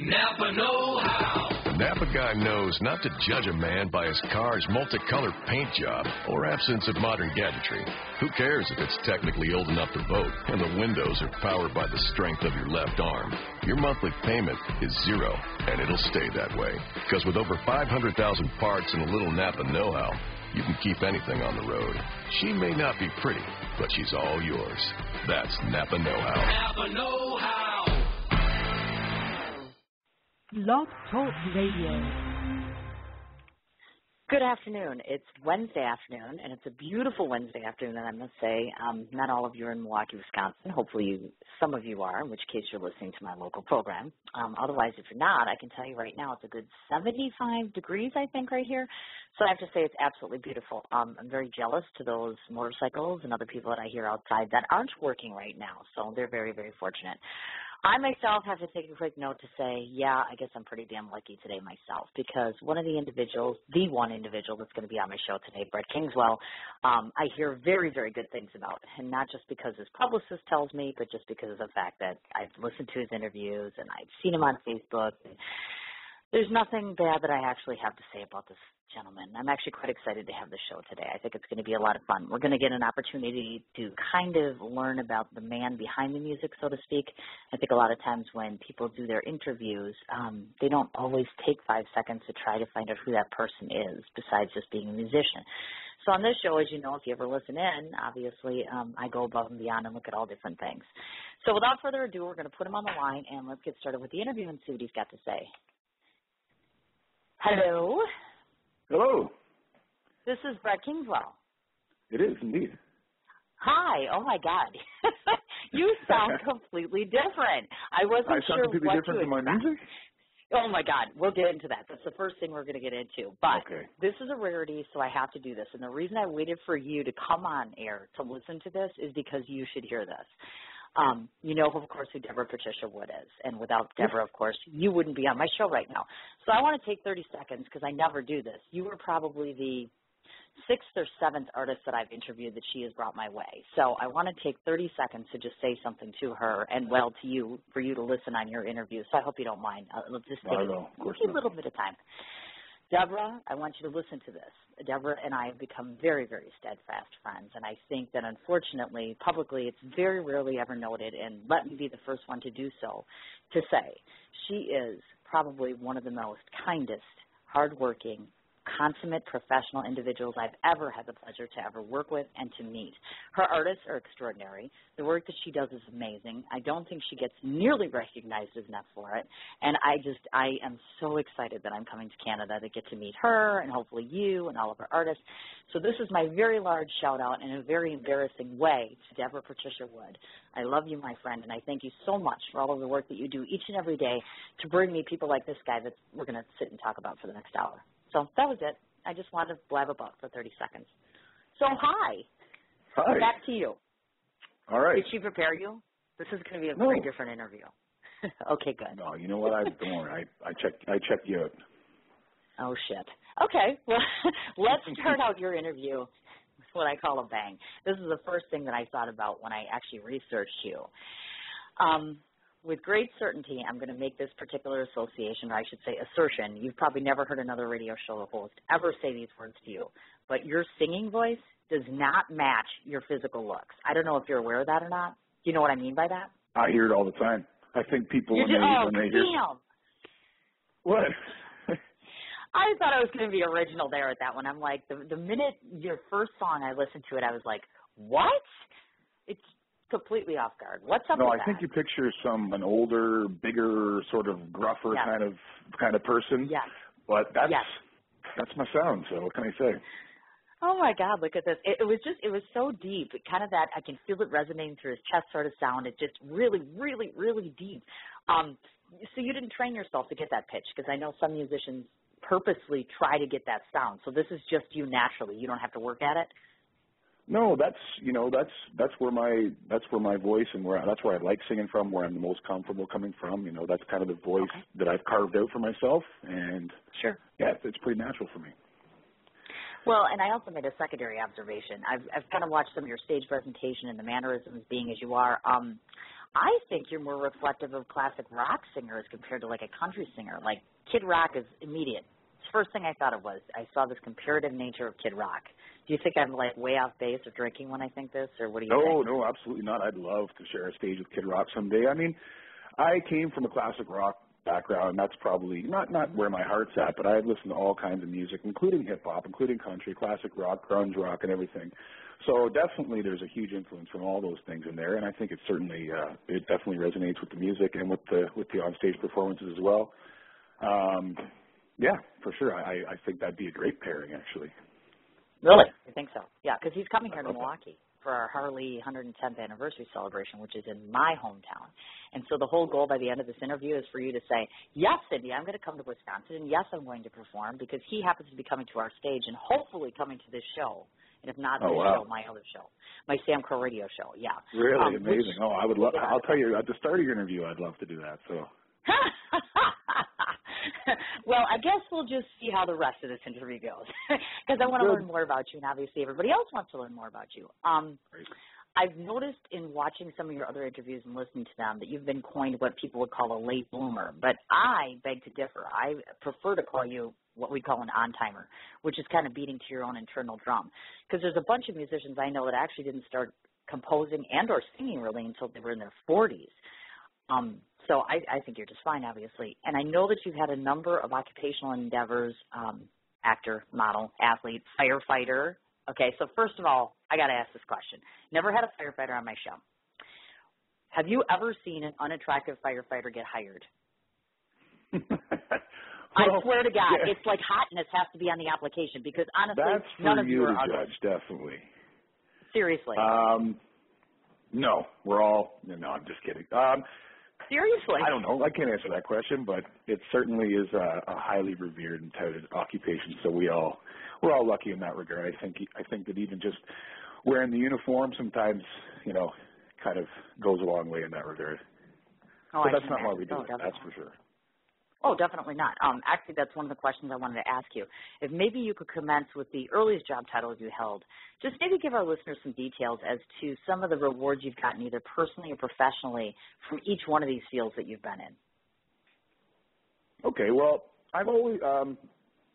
Napa know-how. Napa guy knows not to judge a man by his car's multicolored paint job or absence of modern gadgetry. Who cares if it's technically old enough to vote and the windows are powered by the strength of your left arm? Your monthly payment is zero, and it'll stay that way. Because with over 500,000 parts and a little Napa know-how, you can keep anything on the road. She may not be pretty, but she's all yours. That's Napa Know-How. Napa Know-How. Love Talk Radio. Good afternoon. It's Wednesday afternoon, and it's a beautiful Wednesday afternoon, and I must say, not all of you are in Milwaukee, Wisconsin. Hopefully some of you are, in which case you're listening to my local program. Otherwise, if you're not, I can tell you right now it's a good 75 degrees, I think, right here. So I have to say it's absolutely beautiful. I'm very jealous to those motorcycles and other people that I hear outside that aren't working right now. So they're very, very fortunate. I myself have to take a quick note to say, yeah, I guess I'm pretty damn lucky today myself, because one of the individuals, the one individual that's going to be on my show today, Brett Kingswell, I hear very, very good things about, and not just because his publicist tells me, but just because of the fact that I've listened to his interviews and I've seen him on Facebook. And there's nothing bad that I actually have to say about this gentleman. I'm actually quite excited to have the show today. I think it's going to be a lot of fun. We're going to get an opportunity to kind of learn about the man behind the music, so to speak. I think a lot of times when people do their interviews, they don't always take 5 seconds to try to find out who that person is, besides just being a musician. So on this show, as you know, if you ever listen in, obviously I go above and beyond and look at all different things. So without further ado, we're going to put him on the line, and let's get started with the interview and see what he's got to say. Hello. Hello. This is Brett Kingswell. It is indeed. Hi. Oh, my God. You sound completely different. I wasn't sure what to expect. Oh, my God. We'll get into that. That's the first thing we're going to get into. But okay. This is a rarity, so I have to do this. And the reason I waited for you to come on air to listen to this is because you should hear this. You know, of course, who Deborah Patricia Wood is. And without Deborah, of course, you wouldn't be on my show right now. So I want to take 30 seconds because I never do this. You were probably the 6th or 7th artist that I've interviewed that she has brought my way. So I want to take 30 seconds to just say something to her and, well, to you, for you to listen on your interview. So I hope you don't mind. I'll just take a little bit of time. Deborah, I want you to listen to this. Deborah and I have become very, very steadfast friends, and I think that, unfortunately, publicly, it's very rarely ever noted, and let me be the first one to do so, to say she is probably one of the most kindest, hardworking, consummate professional individuals I've ever had the pleasure to ever work with and to meet. Her artists are extraordinary. The work that she does is amazing. I don't think she gets nearly recognized enough for it. And I am so excited that I'm coming to Canada to get to meet her and hopefully you and all of her artists. So this is my very large shout out in a very embarrassing way to Deborah Patricia Wood. I love you, my friend, and I thank you so much for all of the work that you do each and every day to bring me people like this guy that we're going to sit and talk about for the next hour. So that was it. I just wanted to blab about for 30 seconds. So hi. Hi. Back to you. All right. Did she prepare you? This is going to be a very different interview. Okay, good. No, you know what? Don't worry. I checked you out. Oh, shit. Okay. Well, let's start out your interview with what I call a bang. This is the first thing that I thought about when I actually researched you. With great certainty, I'm going to make this particular association, or I should say assertion. You've probably never heard another radio show host ever say these words to you, but your singing voice does not match your physical looks. I don't know if you're aware of that or not. Do you know what I mean by that? I hear it all the time. I think people What? I thought I was going to be original there at that one. I'm like, the minute your first song I listened to it, I was like, what? It's completely off guard. What's up with that? No, I think you picture an older, bigger, sort of gruffer kind of person. Yeah. But that's my sound, so what can I say? Oh, my God, look at this. It was so deep, kind of that I can feel it resonating through his chest sort of sound. It's just really, really, really deep. So you didn't train yourself to get that pitch, because I know some musicians purposely try to get that sound. So this is just you naturally. You don't have to work at it. No, that's where my voice and that's where I like singing from, where I'm the most comfortable coming from. You know, that's kind of the voice that I've carved out for myself, and it's pretty natural for me. Well, and I also made a secondary observation. I've kind of watched some of your stage presentation and the mannerisms, being as you are. I think you're more reflective of classic rock singers compared to like a country singer. Like Kid Rock is immediate. First thing I thought it was, I saw this comparative nature of Kid Rock. Do you think I'm like way off base or drinking when I think this, or what do you think? No, absolutely not. I'd love to share a stage with Kid Rock someday. I mean, I came from a classic rock background, and that's probably not where my heart's at, but I had listened to all kinds of music, including hip-hop, including country, classic rock, grunge rock, and everything. So definitely there's a huge influence from all those things in there, and I think it certainly, it definitely resonates with the music and with the on-stage performances as well. Yeah, for sure. I think that'd be a great pairing, actually. Really? I think so. Yeah, because he's coming here to Milwaukee for our Harley 110th anniversary celebration, which is in my hometown. And so the whole goal by the end of this interview is for you to say, yes, Cindy, I'm going to come to Wisconsin, and yes, I'm going to perform, because he happens to be coming to our stage and hopefully coming to this show. And if not, my other show, my SAMCRO Radio show. Yeah. Really amazing. I would love. I'll tell you at the start of your interview, I'd love to do that. So. Well, I guess we'll just see how the rest of this interview goes, because I want to learn more about you, and obviously everybody else wants to learn more about you. I've noticed in watching some of your other interviews and listening to them that you've been coined what people would call a late bloomer, but I beg to differ. I prefer to call you what we call an on-timer, which is kind of beating to your own internal drum, because there's a bunch of musicians I know that actually didn't start composing and or singing really until they were in their 40s. So I think you're just fine, obviously. And I know that you've had a number of occupational endeavors, actor, model, athlete, firefighter. Okay, so first of all, I got to ask this question. Never had a firefighter on my show. Have you ever seen an unattractive firefighter get hired? I swear to God, yeah. It's like hotness has to be on the application, because honestly, none of you are ugly. That's for you to judge, definitely. Seriously. No, we're all – no, I'm just kidding. Seriously? I don't know. I can't answer that question, but it certainly is a highly revered and touted occupation, so we're all lucky in that regard. I think that even just wearing the uniform sometimes, you know, kind of goes a long way in that regard. Oh, but that's not why we do it, that's for sure. Oh, definitely not. Actually, that's one of the questions I wanted to ask you. If maybe you could commence with the earliest job titles you held, just maybe give our listeners some details as to some of the rewards you've gotten either personally or professionally from each one of these fields that you've been in. Okay, well, I've always,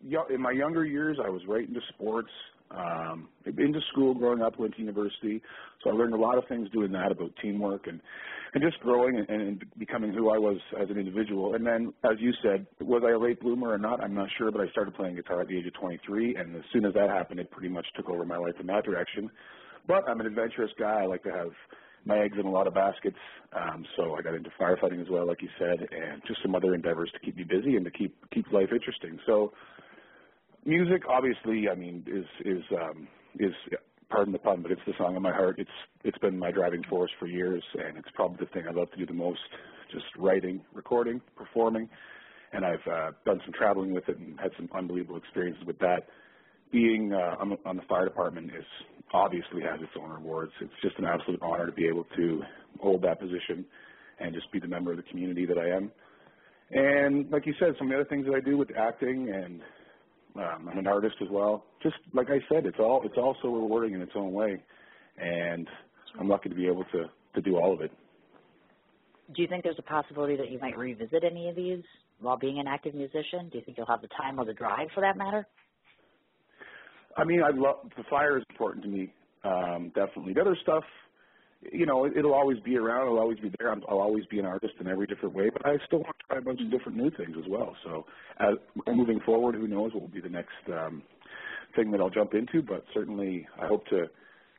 in my younger years, I was right into sports, into school growing up, went to university. So I learned a lot of things doing that about teamwork and just growing and becoming who I was as an individual. And then, as you said, was I a late bloomer or not? I'm not sure, but I started playing guitar at the age of 23, and as soon as that happened, it pretty much took over my life in that direction. But I'm an adventurous guy. I like to have my eggs in a lot of baskets, so I got into firefighting as well, like you said, and just some other endeavors to keep me busy and to keep life interesting. So music, obviously, I mean, is pardon the pun, but it's the song of my heart. It's been my driving force for years, and it's probably the thing I love to do the most, just writing, recording, performing. And I've done some traveling with it and had some unbelievable experiences with that. Being on the fire department is obviously has its own rewards. It's just an absolute honor to be able to hold that position and just be the member of the community that I am. And like you said, some of the other things that I do with acting, and I'm an artist as well. Just like I said, it's all so rewarding in its own way, and I'm lucky to be able to do all of it. Do you think there's a possibility that you might revisit any of these while being an active musician? Do you think you'll have the time or the drive, for that matter? I mean, the fire is important to me, definitely. The other stuff, you know, it'll always be around. It'll always be there. I'll always be an artist in every different way, but I still want to try a bunch of different new things as well. So moving forward, who knows what will be the next thing that I'll jump into, but certainly I hope to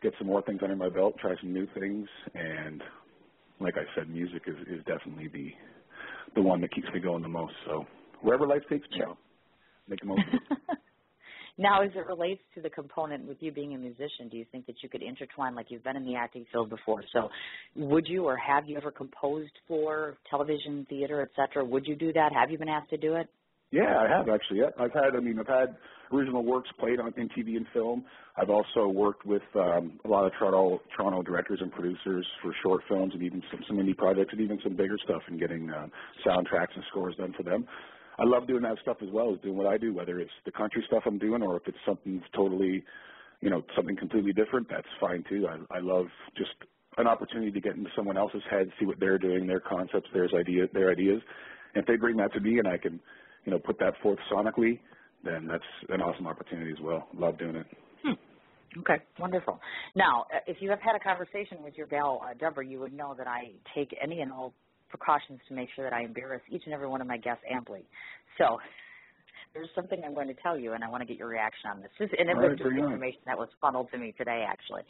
get some more things under my belt, try some new things, and like I said, music is definitely the one that keeps me going the most. So wherever life takes me, I'll make the most of it. Now, as it relates to the component with you being a musician, do you think that you could intertwine, like you've been in the acting field before? So would you, or have you ever composed for television, theater, et cetera? Would you do that? Have you been asked to do it? Yeah, I have, actually. Yeah. I've had original works played in TV and film. I've also worked with a lot of Toronto directors and producers for short films, and even some indie projects, and even some bigger stuff, and getting soundtracks and scores done for them. I love doing that stuff as well as doing what I do, whether it's the country stuff I'm doing or if it's something totally, you know, something completely different, that's fine too. I love just an opportunity to get into someone else's head, see what they're doing, their concepts, their ideas. And if they bring that to me and I can, you know, put that forth sonically, then that's an awesome opportunity as well. Love doing it. Okay, wonderful. Now, if you have had a conversation with your gal, Deborah, you would know that I take any and all precautions to make sure that I embarrass each and every one of my guests amply. So there's something I'm going to tell you, and I want to get your reaction on this. And it was just information that was funneled to me today, actually.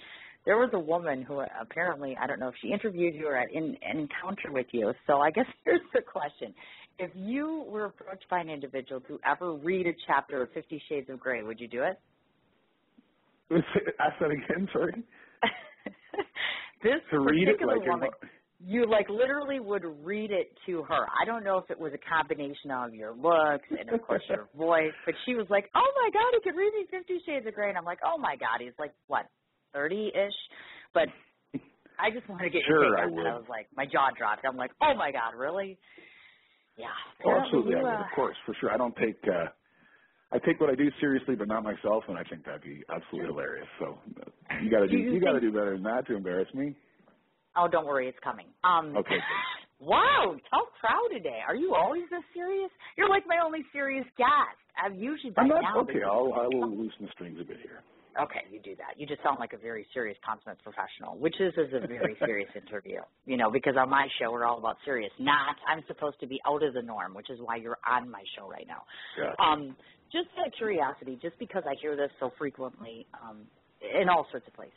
There was a woman who apparently, I don't know if she interviewed you or had an encounter with you, so I guess here's the question. If you were approached by an individual to ever read a chapter of 50 Shades of Grey, would you do it? Ask that again, sorry. This to read particular it like woman, you like literally would read it to her. I don't know if it was a combination of your looks and, of course, your voice, but she was like, oh, my God, he could read me 50 Shades of Grey. And I'm like, oh, my God, he's like, what, 30-ish? But I just wanted to get your take on that. I was like, my jaw dropped. I'm like, oh, my God, really? Yeah. Oh, absolutely, I would, of course, for sure. I don't take I take what I do seriously, but not myself, and I think that'd be absolutely hilarious. So you gotta do better than that to embarrass me. Oh, don't worry, it's coming. Okay. Wow, how proud today. Are you always this serious? You're like my only serious guest. I will loosen the strings a bit here. Okay, you do that. You just sound like a very serious, consummate professional, which is a very serious interview, you know, because on my show, we're all about serious. I'm supposed to be out of the norm, which is why you're on my show right now. Gotcha. Just out of curiosity, just because I hear this so frequently in all sorts of places,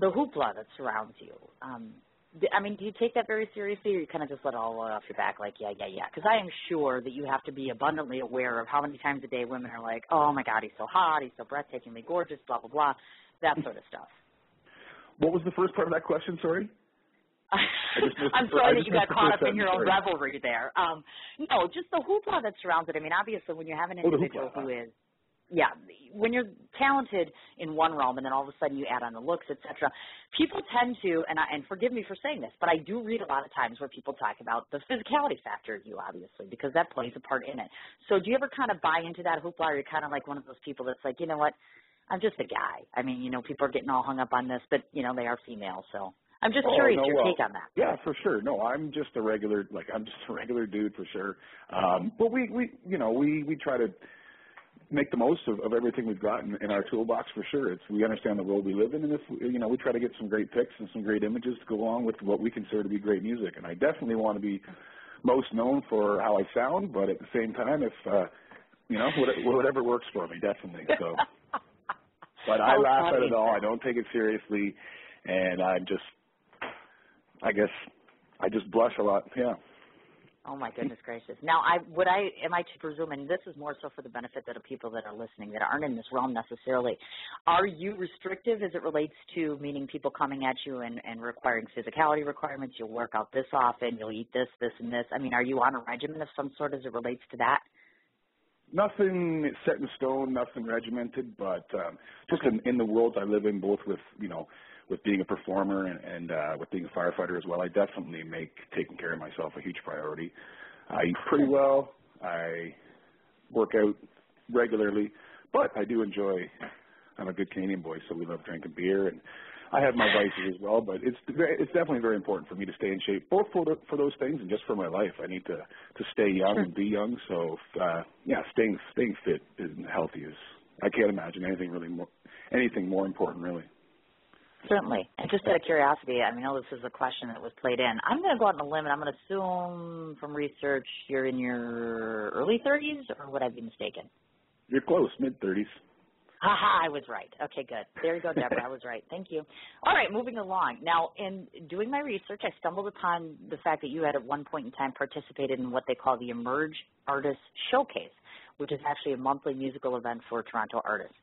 the hoopla that surrounds you, I mean, do you take that very seriously, or you kind of just let it all off your back like, yeah? Because I am sure that you have to be abundantly aware of how many times a day women are like, oh, my God, he's so hot, he's so breathtakingly gorgeous, blah, blah, blah, that sort of stuff. What was the first part of that question, sorry? I'm sorry that you got caught up in your own revelry there. No, just the hoopla that surrounds it. I mean, obviously, when you have an individual who is – yeah, when you're talented in one realm and then all of a sudden you add on the looks, et cetera, people tend to, and forgive me for saying this, but I do read a lot of times where people talk about the physicality factor of you, obviously, because that plays a part in it. So do you ever kind of buy into that hoopla, or you're kind of like one of those people that's like, you know what, I'm just a guy. I mean, you know, people are getting all hung up on this, but, you know, they are female, so I'm just curious your take on that. Yeah, for sure. No, I'm just a regular, dude for sure. But we try to make the most of everything we've got in our toolbox for sure. We understand the world we live in, and we try to get some great pics and some great images to go along with what we consider to be great music. And I definitely want to be most known for how I sound, but at the same time, if whatever works for me, definitely. So, but I laugh at it all. I don't take it seriously, and I guess I blush a lot. Yeah. Oh, my goodness gracious. Now, am I to presume, and this is more so for the benefit of people that are listening that aren't in this realm necessarily, are you restrictive as it relates to, meaning people coming at you and requiring physicality requirements, you'll work out this often, you'll eat this, this, and this? I mean, are you on a regimen of some sort as it relates to that? Nothing set in stone, nothing regimented, but just in the world I live in, both with, you know, with being a performer and with being a firefighter as well, I definitely make taking care of myself a huge priority. I eat pretty well. I work out regularly, but I do enjoy – I'm a good Canadian boy, so we love drinking beer, and I have my vices as well, but it's definitely very important for me to stay in shape, both for those things and just for my life. I need to stay young and be young, so, staying fit and healthy is – I can't imagine anything more important, really. Certainly. And just out of curiosity, I mean, I know this is a question that was played in. I'm going to go out on a limb, and I'm going to assume from research you're in your early 30s, or would I be mistaken? You're close, mid-30s. Haha, I was right. Okay, good. There you go, Deborah. I was right. Thank you. All right, moving along. Now, in doing my research, I stumbled upon the fact that you had at one point in time participated in what they call the Emerge Artists Showcase, which is actually a monthly musical event for Toronto artists.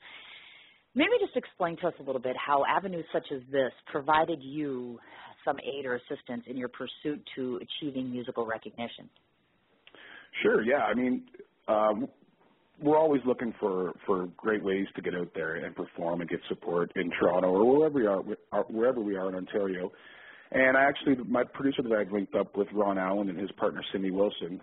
Maybe just explain to us a little bit how avenues such as this provided you some aid or assistance in your pursuit to achieving musical recognition. Sure, yeah. I mean, we're always looking for great ways to get out there and perform and get support in Toronto or wherever we are in Ontario. And my producer that I've linked up with, Ron Allen, and his partner, Simi Wilson,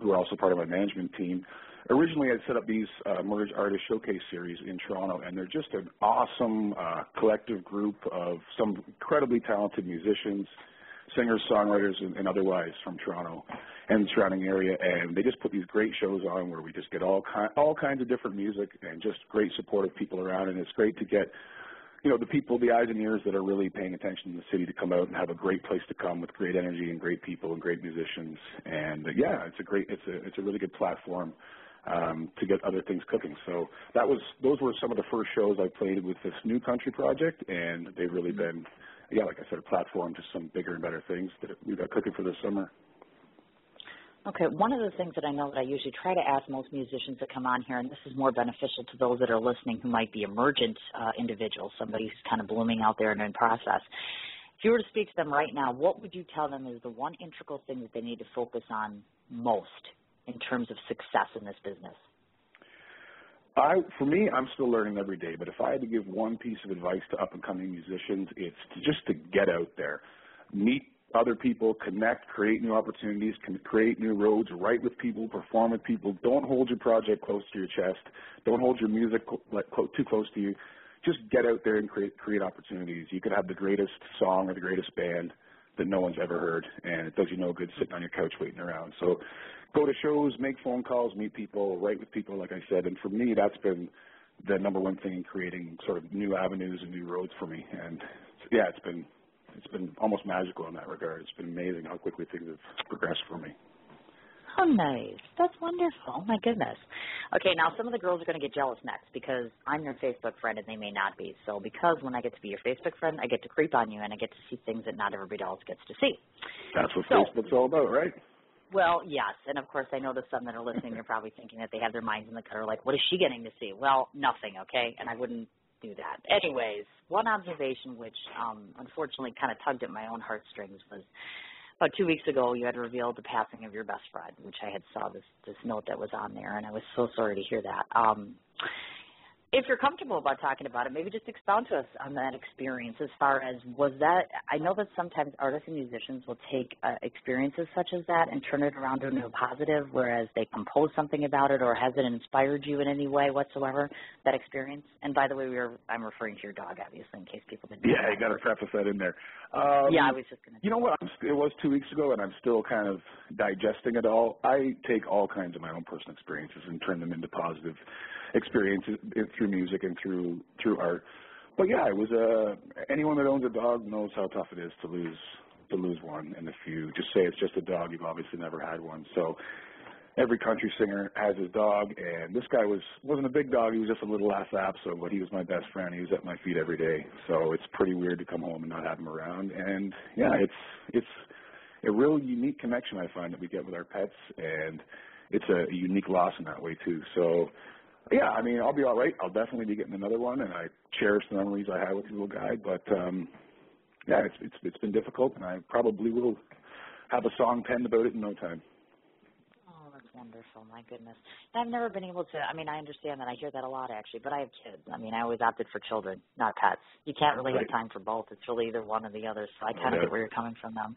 who are also part of my management team, originally I'd set up these Emerge Artists Showcase series in Toronto, and they're just an awesome collective group of some incredibly talented musicians, singers, songwriters, and otherwise from Toronto and the surrounding area, and they just put these great shows on where we just get all kinds of different music and just great supportive people around, and it's great to get, you know, the people, the eyes and ears that are really paying attention in the city to come out and have a great place to come with great energy and great people and great musicians, and yeah, it's a really good platform to get other things cooking. So that was, those were some of the first shows I played with this new country project, and they've really been, yeah, like I said, a platform to some bigger and better things that we've got cooking for this summer. Okay, one of the things that I know that I usually try to ask most musicians that come on here, and this is more beneficial to those that are listening who might be emergent individuals, somebody who's kind of blooming out there and in process. If you were to speak to them right now, what would you tell them is the one integral thing that they need to focus on most in terms of success in this business? For me, I'm still learning every day, but if I had to give one piece of advice to up-and-coming musicians, it's just to get out there, meet other people, connect, create new opportunities, create new roads, write with people, perform with people. Don't hold your project close to your chest. Don't hold your music too close to you. Just get out there and create opportunities. You could have the greatest song or the greatest band that no one's ever heard, and it does you no good sitting on your couch waiting around. So go to shows, make phone calls, meet people, write with people, like I said. And for me, that's been the number one thing in creating sort of new avenues and new roads for me. And, yeah, it's been almost magical in that regard. It's been amazing how quickly things have progressed for me. Oh, nice. That's wonderful. Oh, my goodness. Okay, now some of the girls are going to get jealous next because I'm your Facebook friend and they may not be. So because when I get to be your Facebook friend, I get to creep on you and I get to see things that not everybody else gets to see. That's what Facebook's all about, right? Well, yes, and of course I know that some that are listening are probably thinking that they have their minds in the gutter, like, what is she getting to see? Well, nothing, okay, and I wouldn't do that. Anyways, one observation which unfortunately kind of tugged at my own heartstrings was about 2 weeks ago you had revealed the passing of your best friend, which I had saw this note that was on there, and I was so sorry to hear that. If you're comfortable about talking about it, maybe just expound to us on that experience as far as was that – I know that sometimes artists and musicians will take experiences such as that and turn it around into a positive, whereas they compose something about it, or has it inspired you in any way whatsoever, that experience? And by the way, I'm referring to your dog, obviously, in case people didn't know. Yeah, you got to preface that in there. Yeah, I was just going to – You know what? It was 2 weeks ago, and I'm still kind of digesting it all. I take all kinds of my own personal experiences and turn them into positive experiences through music and through art. But yeah, it was anyone that owns a dog knows how tough it is to lose one. And if you just say it's just a dog, you've obviously never had one. So every country singer has his dog, and this guy wasn't a big dog. He was just a little Lhasa apso, but he was my best friend. He was at my feet every day. So it's pretty weird to come home and not have him around. And yeah, it's a real unique connection I find that we get with our pets, and it's a unique loss in that way too. So. Yeah, I mean, I'll be all right. I'll definitely be getting another one, and I cherish the memories I had with the little guy. But, yeah, it's been difficult, and I probably will have a song penned about it in no time. Oh, that's wonderful. My goodness. I've never been able to – I mean, I understand that. I hear that a lot, actually, but I have kids. I mean, I always opted for children, not pets. You can't really have time for both. It's really either one or the other, so I kind of get where you're coming from them.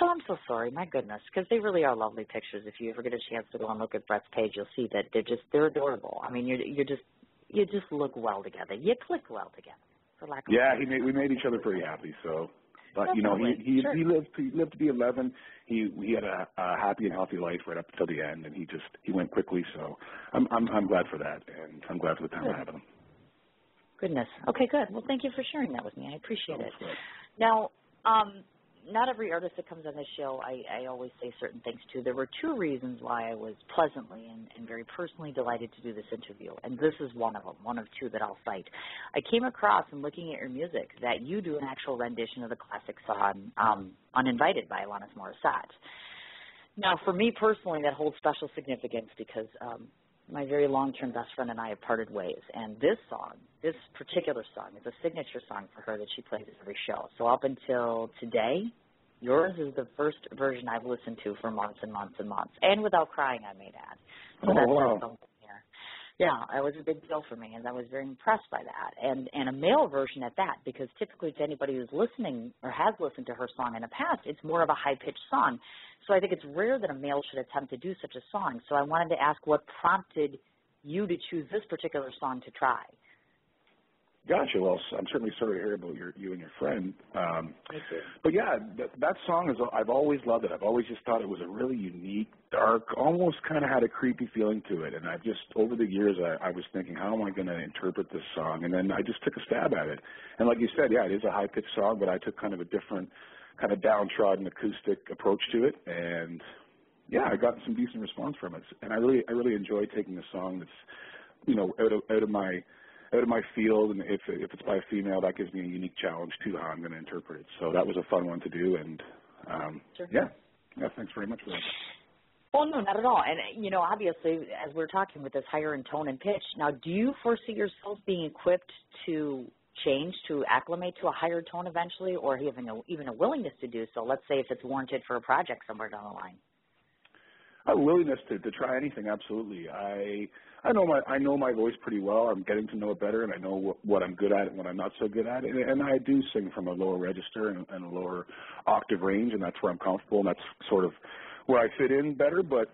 So I'm so sorry, my goodness, because they really are lovely pictures. If you ever get a chance to go and look at Brett's page, you'll see that they're adorable. I mean, you just look well together. You click well together, for lack of. Yeah, we made each other pretty happy. So, but definitely. You know, he lived to be 11. He had a happy and healthy life right up until the end, and he went quickly. So I'm glad for that, and I'm glad for the time I had with him. Goodness. Okay, good. Well, thank you for sharing that with me. I appreciate it. Good. Now, not every artist that comes on this show, I always say certain things too. There were two reasons why I was pleasantly and very personally delighted to do this interview, and this is one of them, one of two that I'll cite. I came across in looking at your music that you do an actual rendition of the classic song Uninvited by Alanis Morissette. Now, for me personally, that holds special significance because my very long-term best friend and I have parted ways, and this particular song is a signature song for her that she plays at every show. So up until today, yours is the first version I've listened to for months and months and months, and without crying, I may add. So that's something here. yeah, it was a big deal for me, and I was very impressed by that, and a male version at that, because typically to anybody who's listening or has listened to her song in the past, it's more of a high-pitched song. So I think it's rare that a male should attempt to do such a song. So I wanted to ask what prompted you to choose this particular song to try. Gotcha. Well, I'm certainly sorry to hear about you and your friend. But yeah, that song is, I've always loved it. I've always just thought it was a really unique, dark, almost kind of had a creepy feeling to it. And I just, over the years, I was thinking, how am I going to interpret this song? And then I just took a stab at it. And like you said, yeah, it is a high-pitched song, but I took kind of a different, kind of downtrodden acoustic approach to it. And yeah, I got some decent response from it. And I really enjoy taking a song that's, you know, out of my field, and if it's by a female, that gives me a unique challenge to how I'm going to interpret it. So that was a fun one to do, and sure. Yeah, thanks very much for that. Well, no, not at all. And, you know, obviously, as we're talking with this higher in tone and pitch, now do you foresee yourself being equipped to change, to acclimate to a higher tone eventually, or having even a willingness to do so, let's say if it's warranted for a project somewhere down the line? A willingness to try anything, absolutely. I know my voice pretty well. I'm getting to know it better, and I know what I'm good at and what I'm not so good at. And I do sing from a lower register and a lower octave range, and that's where I'm comfortable, and that's sort of where I fit in better. But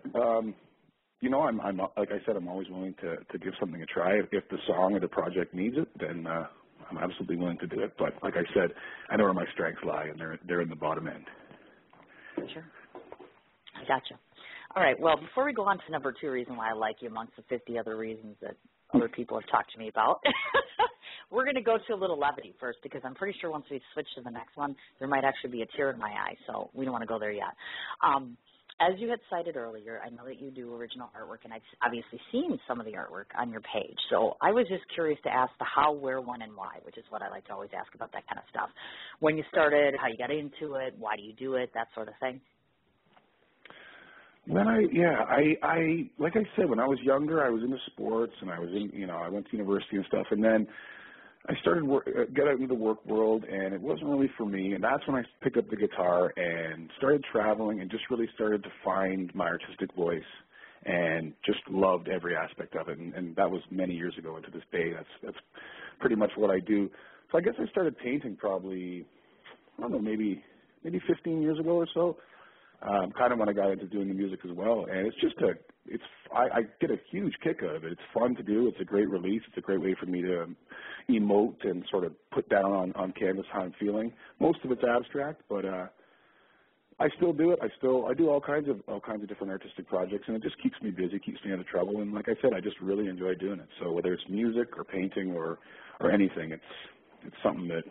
you know, I'm like I said, I'm always willing to give something a try. If the song or the project needs it, then I'm absolutely willing to do it. But like I said, I know where my strengths lie, and they're in the bottom end. Sure, I gotcha. All right, well, before we go on to number two reason why I like you amongst the 50 other reasons that other people have talked to me about, we're going to go to a little levity first, because I'm pretty sure once we switch to the next one, there might actually be a tear in my eye, so we don't want to go there yet. As you had cited earlier, I know that you do original artwork, and I've obviously seen some of the artwork on your page. So I was just curious to ask the how, where, when, and why, which is what I like to always ask about that kind of stuff. When you started, how you got into it, why do you do it, that sort of thing. I like I said, when I was younger, I was into sports, and I went to university and stuff, and then I started got out into the work world, and it wasn't really for me, and that's when I picked up the guitar and started traveling, and just really started to find my artistic voice, and just loved every aspect of it, and that was many years ago, and to this day, that's pretty much what I do. So I guess I started painting probably, I don't know, maybe 15 years ago or so. Kind of when I got into doing the music as well, and it's just I get a huge kick out of it. It's fun to do. It's a great release. It's a great way for me to emote and sort of put down on canvas how I'm feeling. Most of it's abstract, but I still do it. I do all kinds of different artistic projects, and it just keeps me busy, keeps me out of trouble. And like I said, I just really enjoy doing it. So whether it's music or painting or anything, it's something that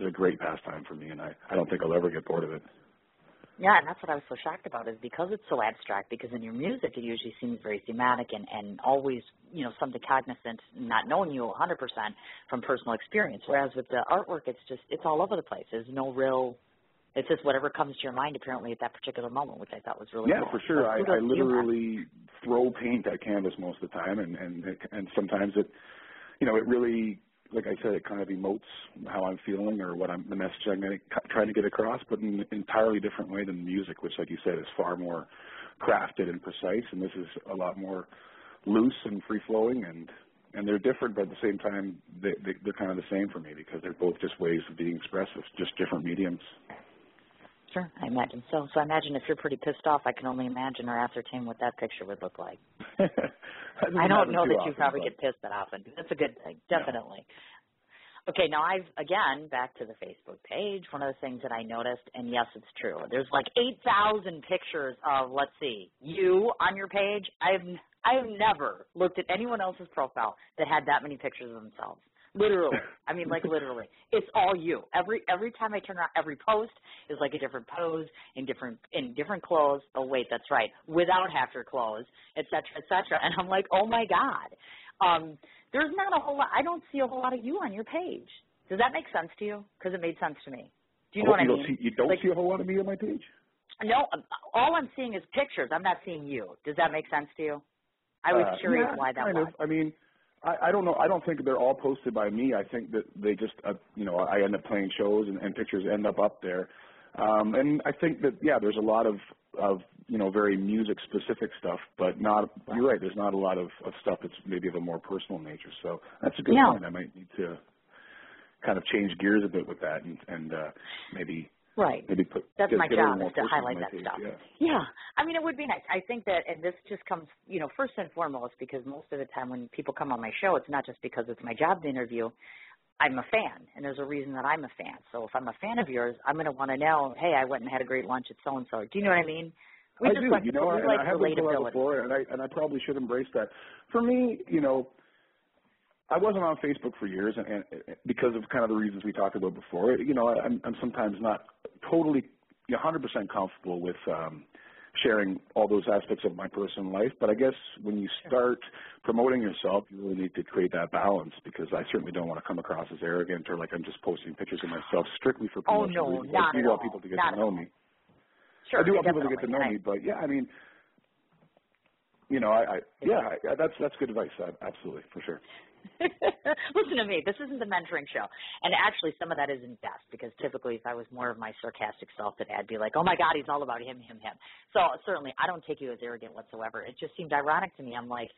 is a great pastime for me, and I don't think I'll ever get bored of it. Yeah, and that's what I was so shocked about, is because it's so abstract, because in your music it usually seems very thematic and always, you know, something cognizant, not knowing you 100% from personal experience, whereas with the artwork it's all over the place. There's no real – it's just whatever comes to your mind apparently at that particular moment, which I thought was really cool. Yeah, for sure. I literally throw paint at canvas most of the time, and sometimes it – you know, it really – like I said, it kind of emotes how I'm feeling or what the message I'm trying to get across, but in an entirely different way than music, which, like you said, is far more crafted and precise, and this is a lot more loose and free-flowing, and they're different, but at the same time, they're kind of the same for me because they're both just ways of being expressive, just different mediums. Sure, I imagine so. So I imagine if you're pretty pissed off, I can only imagine or ascertain what that picture would look like. I don't know that you probably get pissed that often. That's a good thing, definitely. No. Okay, now again, back to the Facebook page, one of the things that I noticed, and yes, it's true, there's like 8,000 pictures of, let's see, you on your page. I have never looked at anyone else's profile that had that many pictures of themselves. Literally. I mean, like literally. It's all you. Every time I turn around, every post is like a different pose in different clothes. Oh, wait, that's right. Without half your clothes, et cetera, et cetera. And I'm like, oh, my God. There's not a whole lot. I don't see a whole lot of you on your page. Does that make sense to you? Because it made sense to me. Do you know what I mean? You don't see a whole lot of me on my page? No. All I'm seeing is pictures. I'm not seeing you. Does that make sense to you? I was curious why that was. I mean – I don't know. I don't think they're all posted by me. I think that they just, you know, I end up playing shows and pictures end up there. And I think that, yeah, there's a lot of of very music specific stuff, but not, you're right, there's not a lot of stuff that's maybe of a more personal nature. So that's a good point. I might need to kind of change gears a bit with that and maybe that's my job, is to highlight that stuff. Yeah. I mean, it would be nice. I think that, and this just comes, first and foremost, because most of the time when people come on my show, it's not just because it's my job to interview. I'm a fan, and there's a reason that I'm a fan. So if I'm a fan of yours, I'm going to want to know, hey, I went and had a great lunch at so-and-so. Do you know what I mean? We just like relatability. And I probably should embrace that. For me, I wasn't on Facebook for years, and because of kind of the reasons we talked about before. I'm sometimes not totally 100% comfortable with sharing all those aspects of my personal life. But I guess when you start promoting yourself, you really need to create that balance, because I certainly don't want to come across as arrogant or like I'm just posting pictures of myself strictly for promotion. Oh, no, not at all. I do want people to get to know me. Sure, I do want people to get to know me, but, yeah, I mean – that's good advice. Absolutely, for sure. Listen to me. This isn't the mentoring show. And actually, some of that isn't best, because typically if I was more of my sarcastic self, then I'd be like, oh, my God, he's all about him. So certainly I don't take you as arrogant whatsoever. It just seemed ironic to me. I'm like,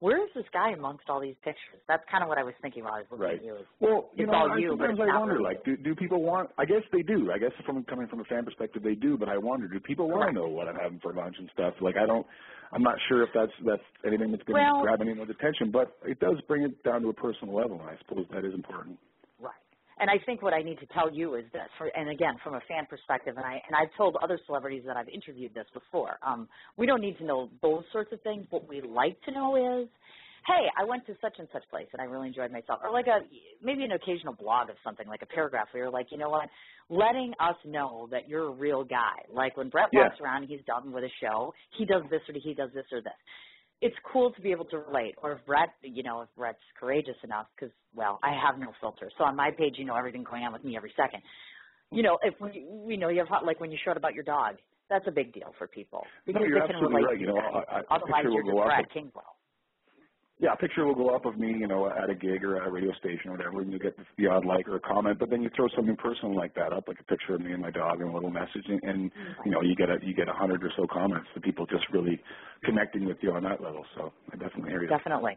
where is this guy amongst all these pictures? That's kind of what I was thinking while I was looking at you. Well, sometimes I wonder, do people want – I guess they do. I guess from coming from a fan perspective, they do. But I wonder, do people want to know what I'm having for lunch and stuff? Like, I'm not sure if that's anything that's going to grab anyone's attention, but it does bring it down to a personal level, and I suppose that is important. Right. And I think what I need to tell you is this, and again, from a fan perspective, and I've told other celebrities that I've interviewed this before, we don't need to know those sorts of things. What we like to know is, hey, I went to such and such place, and I really enjoyed myself. Or maybe an occasional blog of something, like a paragraph where you're like, you know what, letting us know that you're a real guy. Like when Brett walks around and he's done with a show, he does this or he does this or this. It's cool to be able to relate. Or if Brett's courageous enough, because, I have no filter. So on my page, everything going on with me every second. If we know you have, like when you showed about your dog, that's a big deal for people. Because they can relate to that. Otherwise, you're just Brett Kingswell. Yeah, a picture will go up of me, at a gig or at a radio station or whatever, and you get the odd like or a comment. But then you throw something personal like that up, like a picture of me and my dog and a little message, and you get 100 or so comments. The people just really connecting with you on that level. So I definitely hear you. Definitely,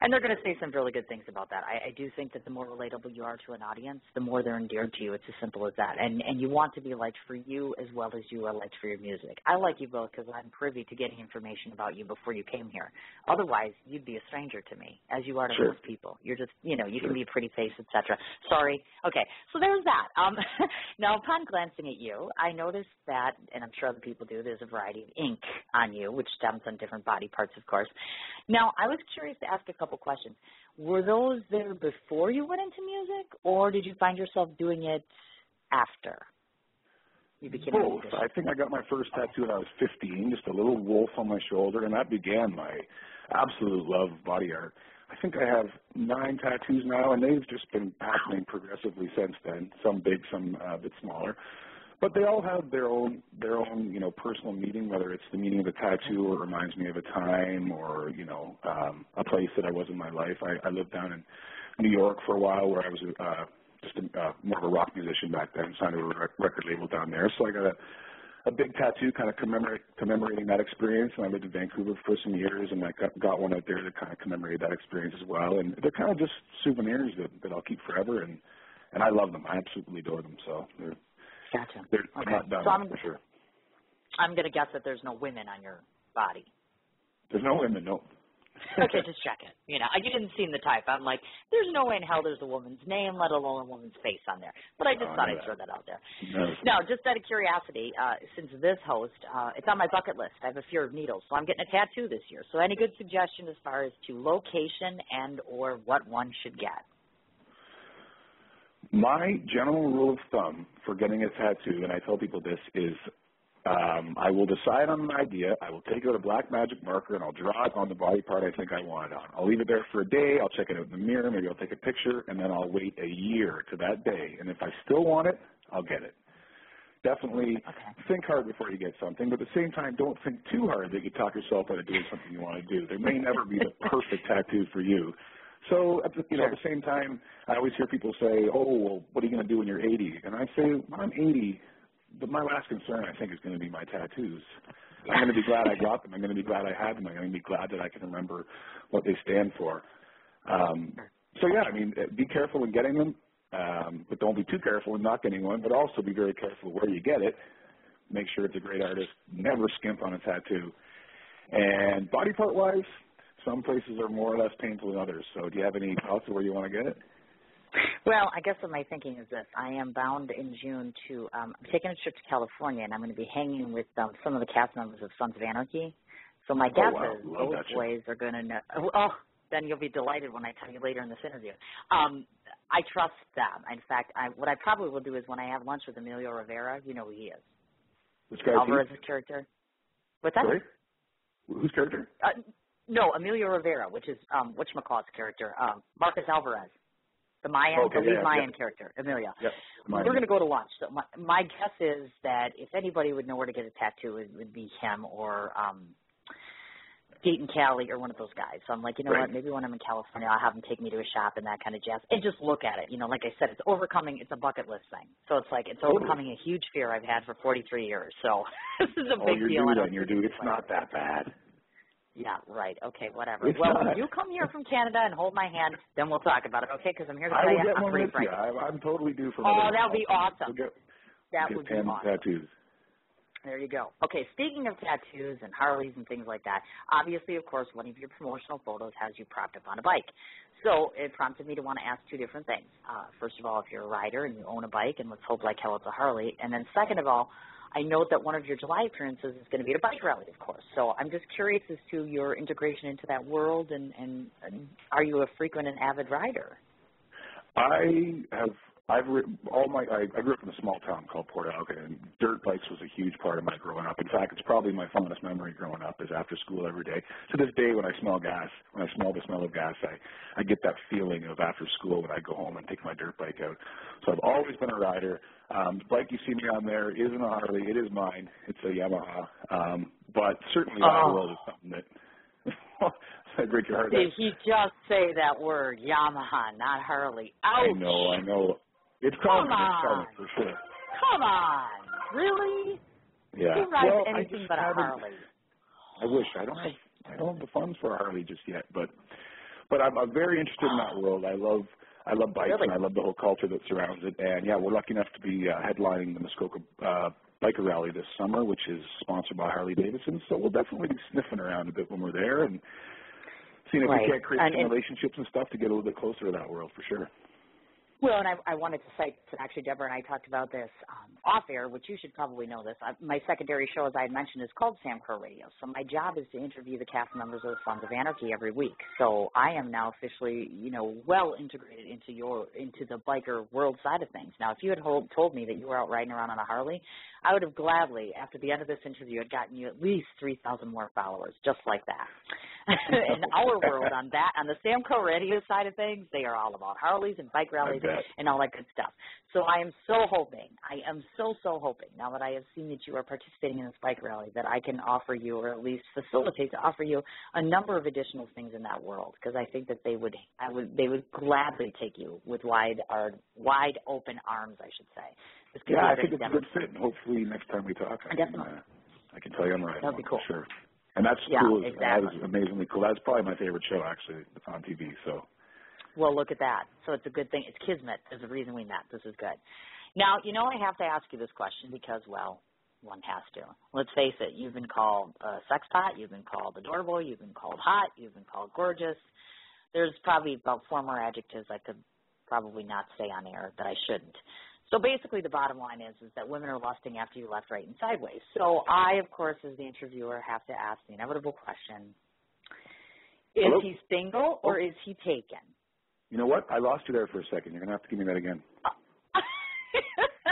and they're going to say some really good things about that. I do think that the more relatable you are to an audience, the more they're endeared to you. It's as simple as that. And you want to be liked for you as well as you are liked for your music. I like you both because I'm privy to getting information about you before you came here. Otherwise, you'd be a stranger to me, as you are to most people. You're just, you can be a pretty face, etc. Sorry. Okay, so there's that. Now, upon glancing at you, I noticed that, and I'm sure other people do, there's a variety of ink on you, which stems on different body parts, of course. Now, I was curious to ask a couple questions. Were those there before you went into music, or did you find yourself doing it after? Both. I think I got my first tattoo when I was 15, just a little wolf on my shoulder, and that began my absolute love of body art. I think I have 9 tattoos now, and they've just been happening progressively since then, some big, some a bit smaller. But they all have their own personal meaning, whether it's the meaning of a tattoo or it reminds me of a time or, a place that I was in my life. I lived down in New York for a while where I was more of a rock musician back then, signed to a record label down there. So I got a big tattoo kind of commemorating that experience, and I lived in Vancouver for some years, and I got one out there to kind of commemorate that experience as well. And they're kind of just souvenirs that I'll keep forever, and I love them. I absolutely adore them. So they're not done, for sure. I'm going to guess that there's no women on your body. There's no women, no. Okay, just check it. You didn't seem the type. I'm like, there's no way in hell there's a woman's name, let alone a woman's face on there. But I just thought I'd throw that out there. No, just out of curiosity, since this host, it's on my bucket list. I have a fear of needles, so I'm getting a tattoo this year. So any good suggestion as far as to location and or what one should get? My general rule of thumb for getting a tattoo, and I tell people this, is I will decide on an idea. I will take out a black magic marker, and I'll draw it on the body part I think I want it on. I'll leave it there for a day. I'll check it out in the mirror. Maybe I'll take a picture, and then I'll wait a year to that day. And if I still want it, I'll get it. Definitely think hard before you get something, but at the same time, don't think too hard that you talk yourself out of doing something you want to do. There may never be the perfect tattoo for you. So, at the same time, I always hear people say, oh, well, what are you going to do when you're 80? And I say, when I'm 80, But my last concern, I think, is going to be my tattoos. I'm going to be glad I got them. I'm going to be glad I had them. I'm going to be glad that I can remember what they stand for. So, yeah, I mean, be careful in getting them, but don't be too careful in not getting one, but also be very careful where you get it. Make sure it's a great artist. Never skimp on a tattoo. And body part-wise, some places are more or less painful than others. So do you have any thoughts of where you want to get it? Well, I guess what my thinking is this. I am bound in June to I'm taking a trip to California, and I'm going to be hanging with some of the cast members of Sons of Anarchy. So my guess is those boys are going to know. Oh, then you'll be delighted when I tell you later in this interview. I trust them. In fact, what I probably will do is when I have lunch with Emilio Rivera, you know who he is. Which character? Alvarez's character. What's that? Sorry? Whose character? No, Emilio Rivera, which is whatchamacallit's character, Marcus Alvarez. The Mayan, the lead Mayan character, Amelia. Yep. We're going to go to lunch. So my guess is that if anybody would know where to get a tattoo, it would be him or Dayton Callie or one of those guys. So I'm like, you know what, maybe when I'm in California, I'll have him take me to a shop and that kind of jazz and just look at it. You know, like I said, it's overcoming. It's a bucket list thing. So it's like it's overcoming a huge fear I've had for 43 years. So this is a big deal. It's not that bad. Yeah, right. Okay, whatever. When you come here from Canada and hold my hand, then we'll talk about it, okay? Because I'm here to tell you I'm free Friday. I'm totally due for that. Oh, that would be awesome. That would be awesome. Tattoos. There you go. Okay, speaking of tattoos and Harleys and things like that, obviously, of course, one of your promotional photos has you propped up on a bike. So it prompted me to want to ask two different things. First of all, if you're a rider and you own a bike, and let's hope like hell it's a Harley. And then second of all, I know that one of your July appearances is going to be at a bike rally, of course. So I'm just curious as to your integration into that world, and are you a frequent and avid rider? I grew up in a small town called Port Alka, and dirt bikes was a huge part of my growing up. In fact, it's probably my fondest memory growing up is after school every day. To this day, when I smell gas, when I smell the smell of gas, I get that feeling of after school when I go home and take my dirt bike out. So I've always been a rider. The bike you see me on there isn't a Harley. It is mine. It's a Yamaha. But certainly my world is something that break your heart. Did he just say that word, Yamaha, not Harley? Ouch. I know. It's common. It's common for sure. Come on. Really? Yeah. You ride anything but a Harley. I wish. I don't have the funds for a Harley just yet, but I'm very interested in that world. I love bikes, really? And I love the whole culture that surrounds it. And, yeah, we're lucky enough to be headlining the Muskoka Biker Rally this summer, which is sponsored by Harley Davidson. So we'll definitely be sniffing around a bit when we're there and seeing if we can't create some relationships and stuff to get a little bit closer to that world for sure. Well, and I wanted to cite, actually, Deborah and I talked about this off air, which you should probably know this. My secondary show, as I had mentioned, is called SAMCRO Radio. So my job is to interview the cast members of the Sons of Anarchy every week. So I am now officially, well integrated into the biker world side of things. Now, if you had told me that you were out riding around on a Harley, I would have gladly, after the end of this interview, had gotten you at least 3,000 more followers, just like that. In our world, on the SAMCRO Radio side of things, they are all about Harleys and bike rallies and all that good stuff. So I am so hoping, I am so hoping, now that I have seen that you are participating in this bike rally, that I can offer you, or at least facilitate to offer you, a number of additional things in that world, because I think that they would gladly take you with wide open arms, I should say. Yeah, I think it's a good fit. Hopefully next time we talk, I can tell you I'm right. That'd be cool. For sure. And that's cool. Exactly. That was amazingly cool. That's probably my favorite show, actually, on TV. So. Well, look at that. So it's a good thing. It's kismet. There's a reason we met. This is good. Now, I have to ask you this question because, well, one has to. Let's face it. You've been called a sex pot. You've been called adorable. You've been called hot. You've been called gorgeous. There's probably about four more adjectives I could probably not say on air that I shouldn't. So basically the bottom line is that women are lusting after you left, right, and sideways. So I, of course, as the interviewer, have to ask the inevitable question, is he single or is he taken? You know what? I lost you there for a second. You're going to have to give me that again.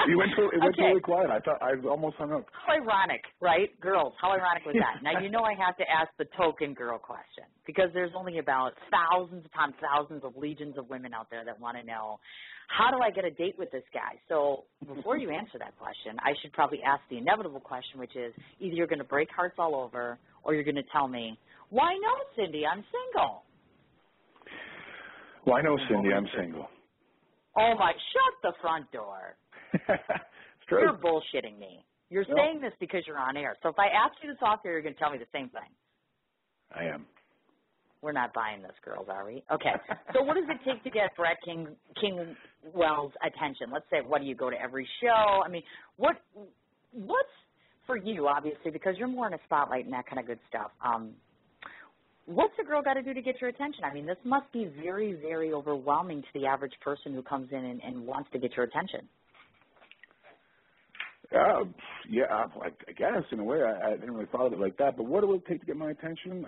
It went really quiet. I thought I almost hung up. How ironic, right? Girls, how ironic was that? Now, I have to ask the token girl question because there's only about thousands upon thousands of legions of women out there that want to know, how do I get a date with this guy? So before you answer that question, I should probably ask the inevitable question, which is either you're going to break hearts all over or you're going to tell me, why no, Cindy, I'm single. Why no, Cindy, I'm single. Oh, my, shut the front door. true. You're bullshitting me. You're saying this because you're on air. So if I ask you this off air, you're going to tell me the same thing. I am. We're not buying this, girls, are we? Okay. So what does it take to get Brett Kingswell's attention? Let's say, what do you go to every show? I mean, what's for you, obviously, because you're more in a spotlight and that kind of good stuff. What's a girl got to do to get your attention? I mean, this must be very, very overwhelming to the average person who comes in and wants to get your attention. Yeah, I guess in a way I didn't really follow it like that. But what it would take to get my attention?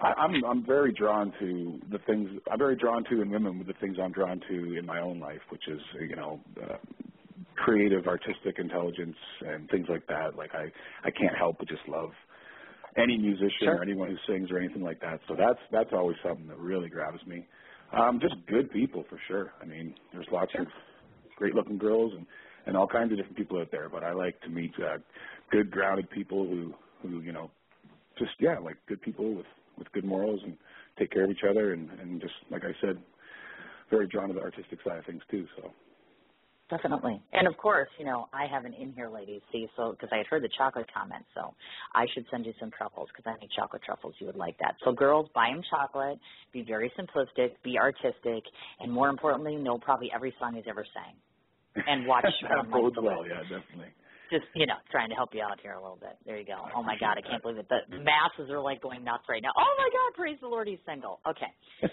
I'm very drawn to the things I'm very drawn to in women with the things I'm drawn to in my own life, which is creative, artistic intelligence and things like that. Like I can't help but just love any musician or anyone who sings or anything like that. So that's always something that really grabs me. Just good people for sure. I mean, there's lots of great-looking girls and all kinds of different people out there, but I like to meet good, grounded people who just like good people with good morals and take care of each other and just like I said, very drawn to the artistic side of things too. So definitely, and of course, I have an in here, ladies. See, so because I had heard the chocolate comment, so I should send you some truffles because I make chocolate truffles. You would like that. So girls, buy them chocolate. Be very simplistic. Be artistic, and more importantly, know probably every song he's ever sang. And watch. That bodes well, yeah, definitely. Just, trying to help you out here a little bit. There you go. Oh, my God, I can't believe it. The masses are, like, going nuts right now. Oh, my God, praise the Lord, he's single. Okay.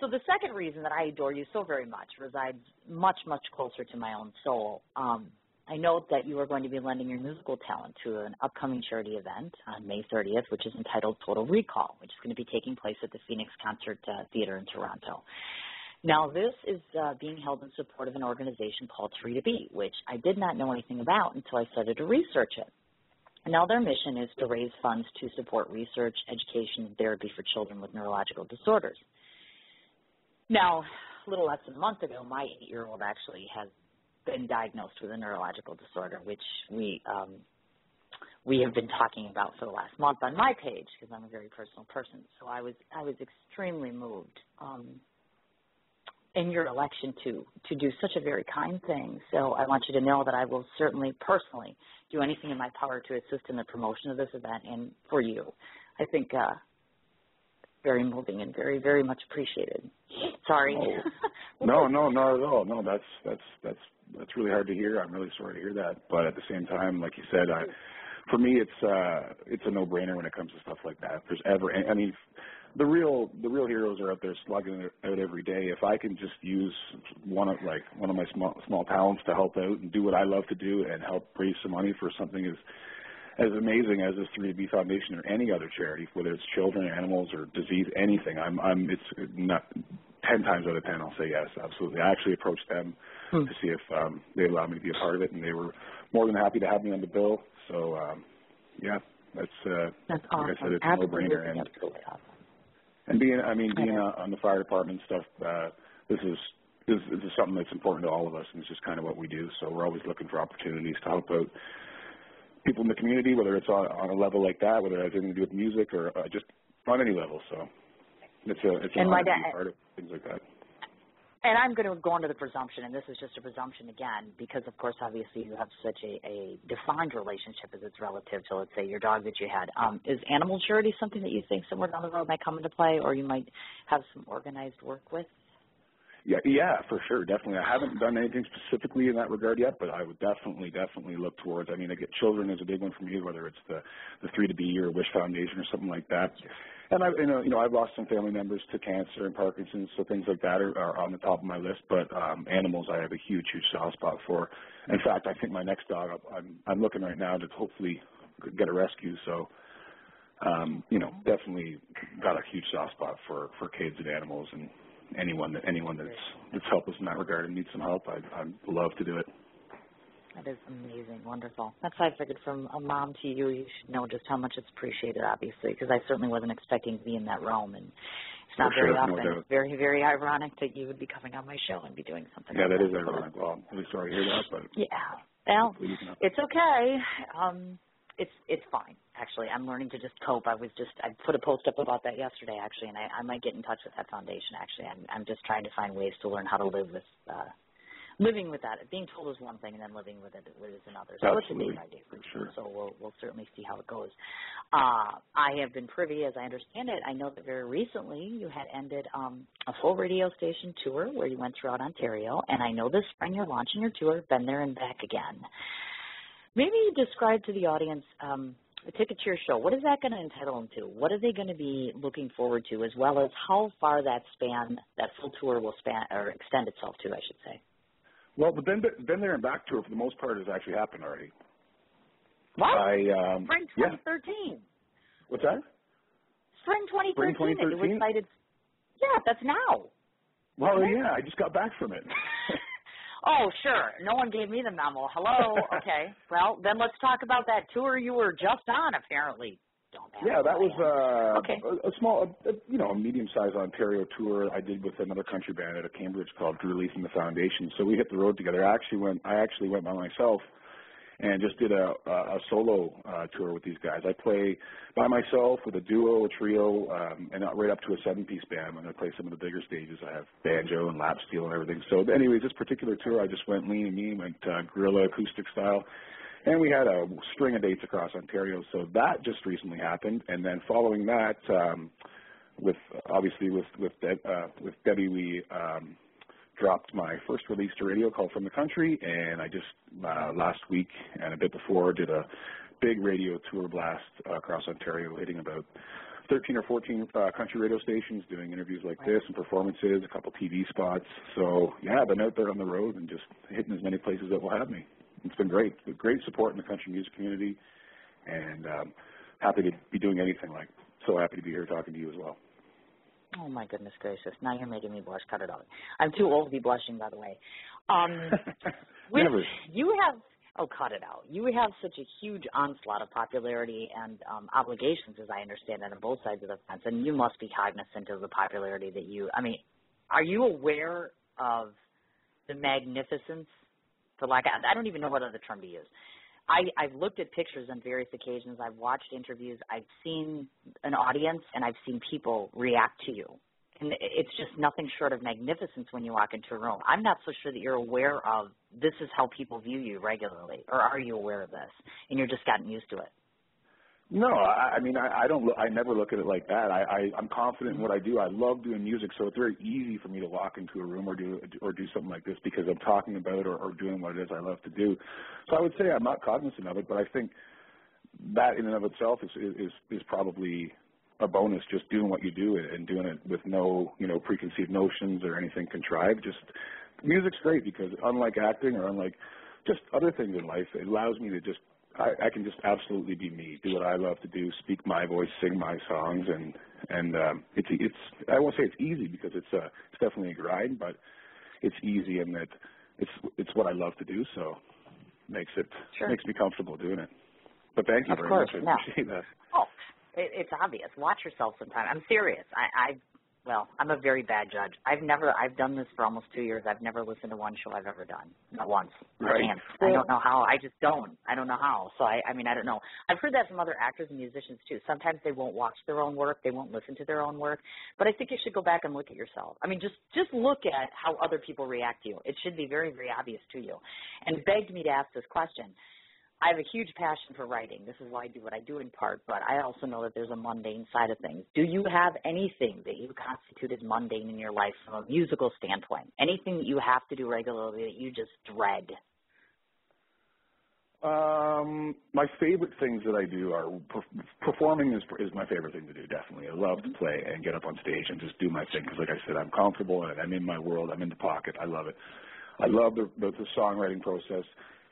So the second reason that I adore you so very much resides much, much closer to my own soul. I note that you are going to be lending your musical talent to an upcoming charity event on May 30th, which is entitled Total Recall, which is going to be taking place at the Phoenix Concert Theater in Toronto. Now, this is being held in support of an organization called 3toB, which I did not know anything about until I started to research it. Now, their mission is to raise funds to support research, education, and therapy for children with neurological disorders. Now, a little less than a month ago, my 8-year-old actually has been diagnosed with a neurological disorder, which we have been talking about for the last month on my page because I'm a very personal person. So I was extremely moved. In your election to do such a very kind thing. So I want you to know that I will certainly personally do anything in my power to assist in the promotion of this event and for you. I think very moving and very, very much appreciated. Sorry. No, not at all. No, that's really hard to hear. I'm really sorry to hear that. But at the same time, like you said, for me it's a no-brainer when it comes to stuff like that. If there's ever – I mean – The real heroes are out there slugging it out every day. If I can just use one of my small talents to help out and do what I love to do and help raise some money for something as amazing as this 3toB Foundation or any other charity, whether it's children, animals, or disease, anything, it's not 10 times out of 10 I'll say yes, absolutely. I actually approached them to see if they allowed me to be a part of it, and they were more than happy to have me on the bill. So yeah, that's awesome. Like I said, it's a no-brainer and. And being on the fire department stuff, this is something that's important to all of us, and it's just kind of what we do. So we're always looking for opportunities to help out people in the community, whether it's on a level like that, whether it has anything to do with music or just on any level. So it's an honor to be part of things like that. And I'm going to go into the presumption, and this is just a presumption again, because, of course, obviously you have such a defined relationship as it's relative to, let's say, your dog that you had. Is animal charity something that you think somewhere down the road might come into play or you might have some organized work with? Yeah, for sure, definitely. I haven't done anything specifically in that regard yet, but I would definitely look towards. I mean, I get children is a big one for me, whether it's the 3toB or Wish Foundation or something like that. And I've lost some family members to cancer and Parkinson's, so things like that are on the top of my list. But animals, I have a huge soft spot for. In fact, I think my next dog, I'm looking right now to hopefully get a rescue. So, definitely got a huge soft spot for kids and animals and. Anyone that's helpless in that regard and needs some help, I'd love to do it. That is amazing, wonderful. That's why I figured from a mom to you, you should know just how much it's appreciated, obviously, because I certainly wasn't expecting to be in that realm, and it's not very often. No doubt. It's very, very ironic that you would be coming on my show and be doing something. Yeah, like that is ironic. Well, I'm really sorry to hear that, but yeah, well, it's okay. It's fine, actually. I'm learning to just cope. I put a post up about that yesterday, actually, and I might get in touch with that foundation, actually. I'm just trying to find ways to learn how to live with living with that. Being told is one thing, and then living with it is another. So absolutely. It's a big idea. For sure. So we'll certainly see how it goes. I have been privy, as I understand it, I know that very recently you had ended a full radio station tour where you went throughout Ontario, and I know this spring you're launching your tour, Been There and Back Again. Maybe you describe to the audience a ticket to your show. What is that going to entitle them to? What are they going to be looking forward to, as well as how far that full tour will span or extend itself to, I should say? Well, the Been There and Back tour, for the most part, has actually happened already. What? Spring 2013. Yeah. What's that? Spring 2013. Spring 2013? That you excited. Yeah, that's now. Well, yeah, I just got back from it. Oh, sure. No one gave me the memo. Hello. Okay. Well, then let's talk about that tour you were just on, apparently. Yeah, that was a medium-sized Ontario tour I did with another country band out of Cambridge called Drew Leaf and the Foundation. So we hit the road together. I actually went by myself and just did a solo tour with these guys. I play by myself with a duo, a trio, and right up to a seven-piece band. And I play some of the bigger stages. I have banjo and lap steel and everything. So anyways, this particular tour, I just went lean and mean, went guerrilla acoustic style. And we had a string of dates across Ontario, so that just recently happened. And then following that, with Debbie, we dropped my first release to radio called From the Country, and I just last week and a bit before did a big radio tour blast across Ontario, hitting about 13 or 14 country radio stations, doing interviews like this and performances, a couple TV spots. So, yeah, I've been out there on the road and just hitting as many places that will have me. It's been great. Great support in the country music community, and happy to be doing anything like. So happy to be here talking to you as well. Oh my goodness gracious! Now you're making me blush. Cut it out. I'm too old to be blushing, by the way. Never. You have. Oh, cut it out. You have such a huge onslaught of popularity and obligations, as I understand it, on both sides of the fence, and you must be cognizant of the popularity that you. I mean, are you aware of the magnificence? I don't even know what other term to use. I've looked at pictures on various occasions. I've watched interviews. I've seen an audience, and I've seen people react to you. And it's just nothing short of magnificence when you walk into a room. I'm not so sure that you're aware of this is how people view you regularly, or are you aware of this, and you're just gotten used to it? No, I never look at it like that. I'm confident in what I do. I love doing music, so it's very easy for me to walk into a room or do something like this because I'm talking about or doing what it is I love to do. So I would say I'm not cognizant of it, but I think that in and of itself is probably a bonus. Just doing what you do and doing it with no preconceived notions or anything contrived. Just music's great because unlike acting or unlike just other things in life, it allows me to just. I can just absolutely be me, do what I love to do, speak my voice, sing my songs, and it's I won't say it's easy because it's definitely a grind, but it's easy in that it's what I love to do, so makes me comfortable doing it. But thank you very much. I appreciate that. Oh, it's obvious. Watch yourself sometime. I'm serious. I'm a very bad judge. I've done this for almost 2 years. I've never listened to one show I've ever done. Not once. Right. I can't. I don't know how. I just don't. I don't know how. So, I don't know. I've heard that from other actors and musicians, too. Sometimes they won't watch their own work. They won't listen to their own work. But I think you should go back and look at yourself. I mean, just look at how other people react to you. It should be very, very obvious to you. And it begged me to ask this question. I have a huge passion for writing. This is why I do what I do in part, but I also know that there's a mundane side of things. Do you have anything that you constitute as mundane in your life from a musical standpoint? Anything that you have to do regularly that you just dread? My favorite things that I do are performing is my favorite thing to do, definitely. I love to play and get up on stage and just do my thing because, like I said, I'm comfortable in it. I'm in my world. I'm in the pocket. I love it. I love the songwriting process.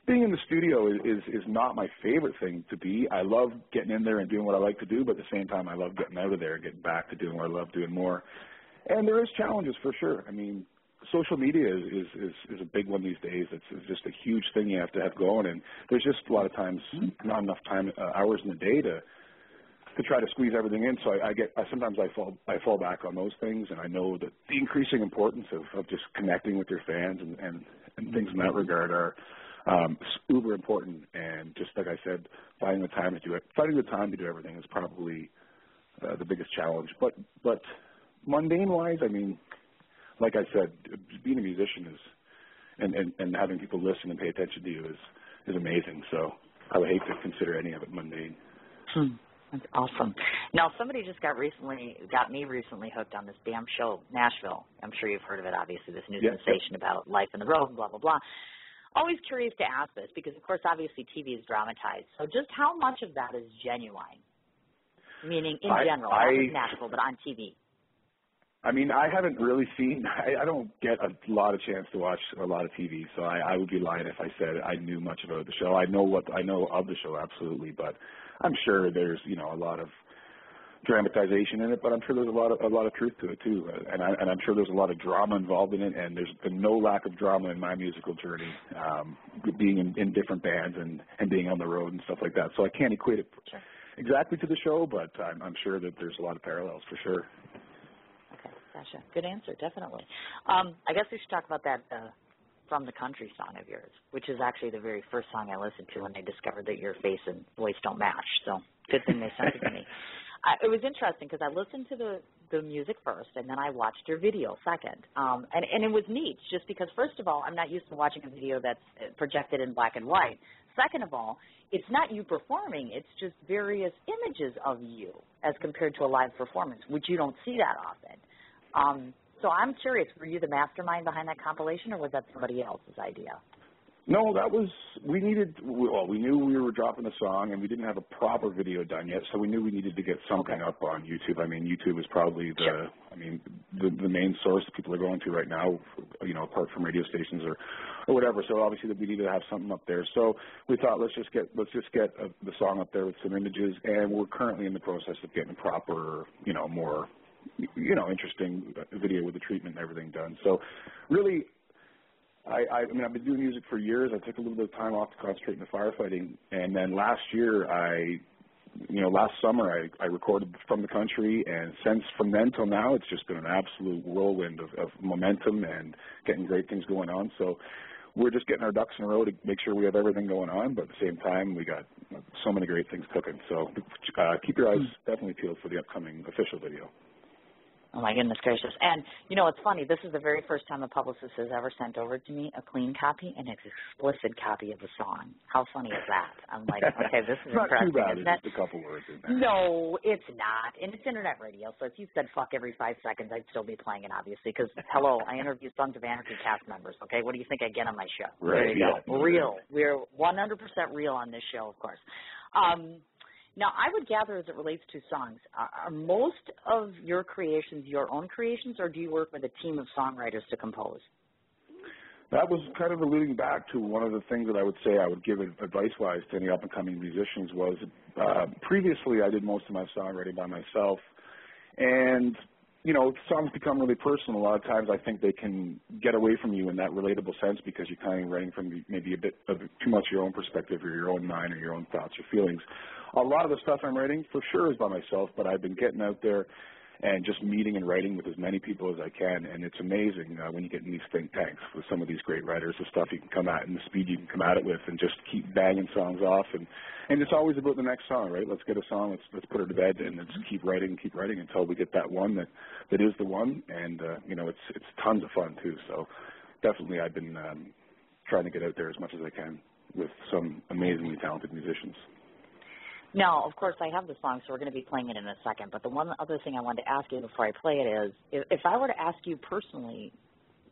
Being in the studio is not my favorite thing to be. I love getting in there and doing what I like to do, but at the same time, I love getting out of there and getting back to doing what I love doing more. And there is challenges for sure. I mean, social media is a big one these days. It's just a huge thing you have to have going, and there's just a lot of times not enough time hours in the day to try to squeeze everything in. So sometimes I fall back on those things, and I know that the increasing importance of just connecting with your fans and things in that regard are. Uber important, and just like I said, finding the time to do everything is probably the biggest challenge. But mundane wise, I mean, like I said, being a musician is and having people listen and pay attention to you is amazing. So I would hate to consider any of it mundane. That's awesome. Now, somebody just got me recently hooked on this damn show, Nashville. I'm sure you've heard of it, obviously, this new sensation about life on the road and blah, blah, blah. Always curious to ask this because, of course, obviously TV is dramatized. So just how much of that is genuine? Meaning in general, not in Nashville, but on TV. I mean, I haven't really seen – I don't get a lot of chance to watch a lot of TV, so I would be lying if I said I knew much about the show. I know of the show, absolutely, but I'm sure there's, you know, a lot of dramatization in it, but I'm sure there's a lot of truth to it too, and I'm sure there's a lot of drama involved in it, and there's been no lack of drama in my musical journey, being in different bands and being on the road and stuff like that. So I can't equate it exactly to the show, but I'm sure that there's a lot of parallels for sure. Gotcha. Good answer, definitely. I guess we should talk about that From the Country song of yours, which is actually the very first song I listened to when I discovered that your face and voice don't match. So good thing they sent it to me. It was interesting because I listened to the music first and then I watched your video second. And it was neat just because, first of all, I'm not used to watching a video that's projected in black and white. Second of all, it's not you performing. It's just various images of you as compared to a live performance, which you don't see that often. So I'm curious, were you the mastermind behind that compilation, or was that somebody else's idea? No, that was – we knew we were dropping a song, and we didn't have a proper video done yet, so we knew we needed to get something up on YouTube. I mean, YouTube is probably the main source that people are going to right now, you know, apart from radio stations or whatever. So obviously we needed to have something up there. So we thought let's just get the song up there with some images, and we're currently in the process of getting a proper, you know, more – you know, interesting video with the treatment and everything done. So really, I mean, I've been doing music for years. I took a little bit of time off to concentrate in the firefighting. And then last year, last summer, I recorded From the Country. And since from then till now, it's just been an absolute whirlwind of momentum and getting great things going on. So we're just getting our ducks in a row to make sure we have everything going on. But at the same time, we got so many great things cooking. So keep your eyes definitely peeled for the upcoming official video. Oh, my goodness gracious. And, you know, it's funny. This is the very first time a publicist has ever sent over to me a clean copy and an explicit copy of the song. How funny is that? I'm like, okay, this is impressive. Not too bad. It's just a couple words in there. No, it's not. And it's internet radio, so if you said fuck every 5 seconds, I'd still be playing it, obviously, because, hello, I interview Sons of Anarchy cast members, okay? What do you think I get on my show? Right. There you go. Real. We're 100% real on this show, of course. Now, I would gather as it relates to songs, are most of your creations your own creations, or do you work with a team of songwriters to compose? That was kind of alluding back to one of the things that I would say I would give advice-wise to any up-and-coming musicians was previously I did most of my songwriting by myself. And, you know, songs become really personal. A lot of times I think they can get away from you in that relatable sense because you're kind of writing from maybe a bit of too much your own perspective or your own mind or your own thoughts or feelings. A lot of the stuff I'm writing for sure is by myself, but I've been getting out there and just meeting and writing with as many people as I can, and it's amazing when you get in these think tanks with some of these great writers, the stuff you can come at and the speed you can come at it with and just keep banging songs off. And it's always about the next song, right? Let's get a song, let's put her to bed, and let's keep writing until we get that one that is the one. And, you know, it's tons of fun too. So definitely I've been trying to get out there as much as I can with some amazingly talented musicians. Now, of course, I have the song, so we're going to be playing it in a second. But the one other thing I wanted to ask you before I play it is, if I were to ask you personally,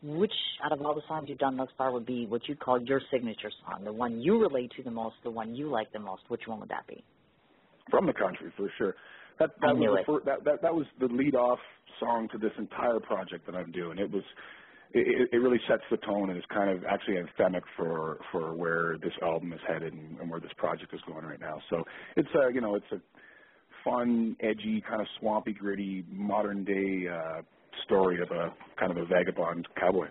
which out of all the songs you've done thus far would be what you'd call your signature song, the one you relate to the most, the one you like the most, which one would that be? From the Country, for sure. That was the lead-off song to this entire project that I'm doing. It really sets the tone and is kind of actually anthemic for where this album is headed and where this project is going right now. So it's a, you know, it's a fun, edgy, kind of swampy, gritty, modern day story of a kind of a vagabond cowboy.